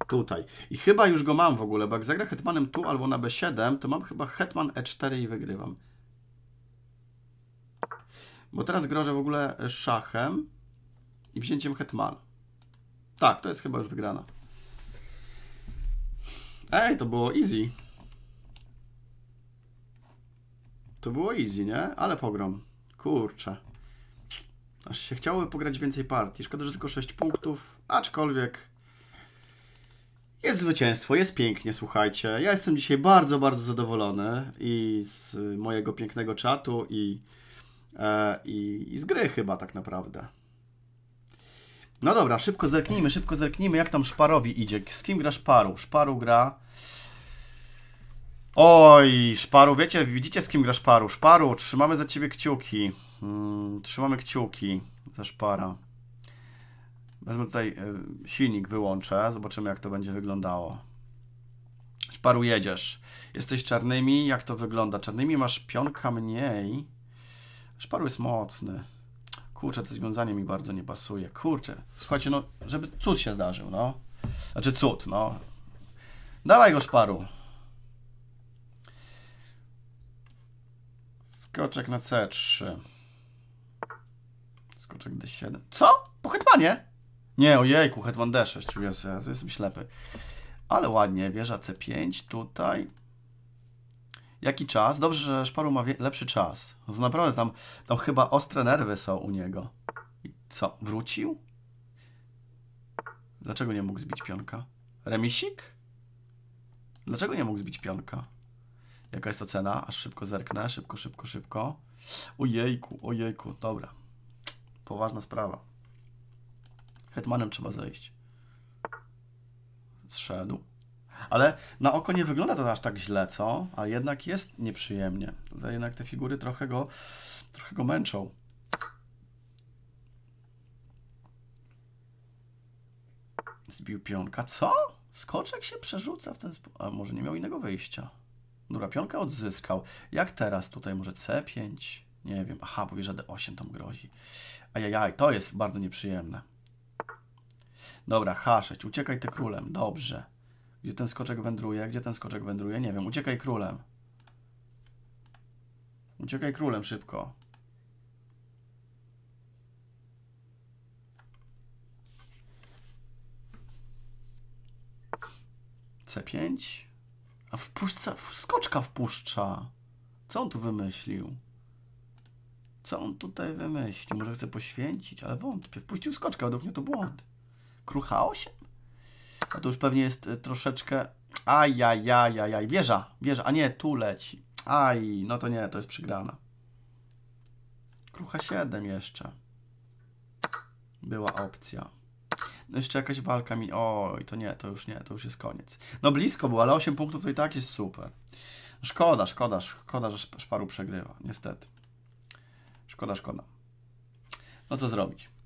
Tutaj. I chyba już go mam w ogóle, bo jak zagra hetmanem tu albo na B7, to mam chyba hetman E4 i wygrywam. Bo teraz grożę w ogóle szachem i wzięciem hetmana. Tak, to jest chyba już wygrana. Ej, to było easy. To było easy, nie? Ale pogrom. Kurczę. Aż się chciałoby pograć więcej partii. Szkoda, że tylko 6 punktów, aczkolwiek jest zwycięstwo, jest pięknie, słuchajcie. Ja jestem dzisiaj bardzo, bardzo zadowolony i z mojego pięknego czatu i z gry chyba tak naprawdę. No dobra, szybko zerknijmy, jak tam Szparowi idzie. Z kim gra Szparu? Szparu gra... Oj, Szparu, wiecie, widzicie z kim gra Szparu? Szparu, trzymamy za ciebie kciuki. Trzymamy kciuki za Szpara. Wezmę tutaj silnik, wyłączę. Zobaczymy, jak to będzie wyglądało. Szparu, jedziesz. Jesteś czarnymi. Jak to wygląda? Czarnymi masz pionka mniej. Szparu jest mocny. Kurczę, to związanie mi bardzo nie pasuje. Kurczę. Słuchajcie, no, żeby cud się zdarzył, no. Znaczy cud, no. Dawaj go, Szparu. Skoczek na C3. Skoczek D7. Co? Po hetmanie? Nie, ojejku, hetman D6. Ja jestem ślepy. Ale ładnie, wieża C5 tutaj. Jaki czas? Dobrze, że Szparu ma lepszy czas. No to naprawdę tam chyba ostre nerwy są u niego. I co? Wrócił? Dlaczego nie mógł zbić pionka? Remisik? Dlaczego nie mógł zbić pionka? Jaka jest to cena? Aż szybko zerknę. Szybko. Ojejku. Dobra. Poważna sprawa. Hetmanem trzeba zejść. Zszedł. Ale na oko nie wygląda to aż tak źle, co? A jednak jest nieprzyjemnie. Tutaj jednak te figury trochę go męczą. Zbił pionka. Co? Skoczek się przerzuca w ten sposób. A może nie miał innego wyjścia. Dobra, pionka odzyskał. Jak teraz tutaj? Może C5? Nie wiem. Aha, powie, że D8 tam grozi. Ajajaj, to jest bardzo nieprzyjemne. Dobra, H6. Uciekaj ty królem. Dobrze. Gdzie ten skoczek wędruje? Nie wiem. Uciekaj królem. Uciekaj królem szybko. C5? A wpuszcza, skoczka wpuszcza. Co on tu wymyślił? Może chce poświęcić, ale wątpię. Wpuścił skoczka, według mnie to błąd. Krucha 8? A to już pewnie jest troszeczkę... Ajajajajaj. Wieża. A nie, tu leci. Aj, no to nie, to jest przegrana. Krucha 7 jeszcze. Była opcja. No jeszcze jakaś walka mi... Oj, to nie, to już nie, to już jest koniec. No blisko było, ale 8 punktów to i tak jest super. Szkoda, że Szparu przegrywa, niestety. Szkoda. No co zrobić?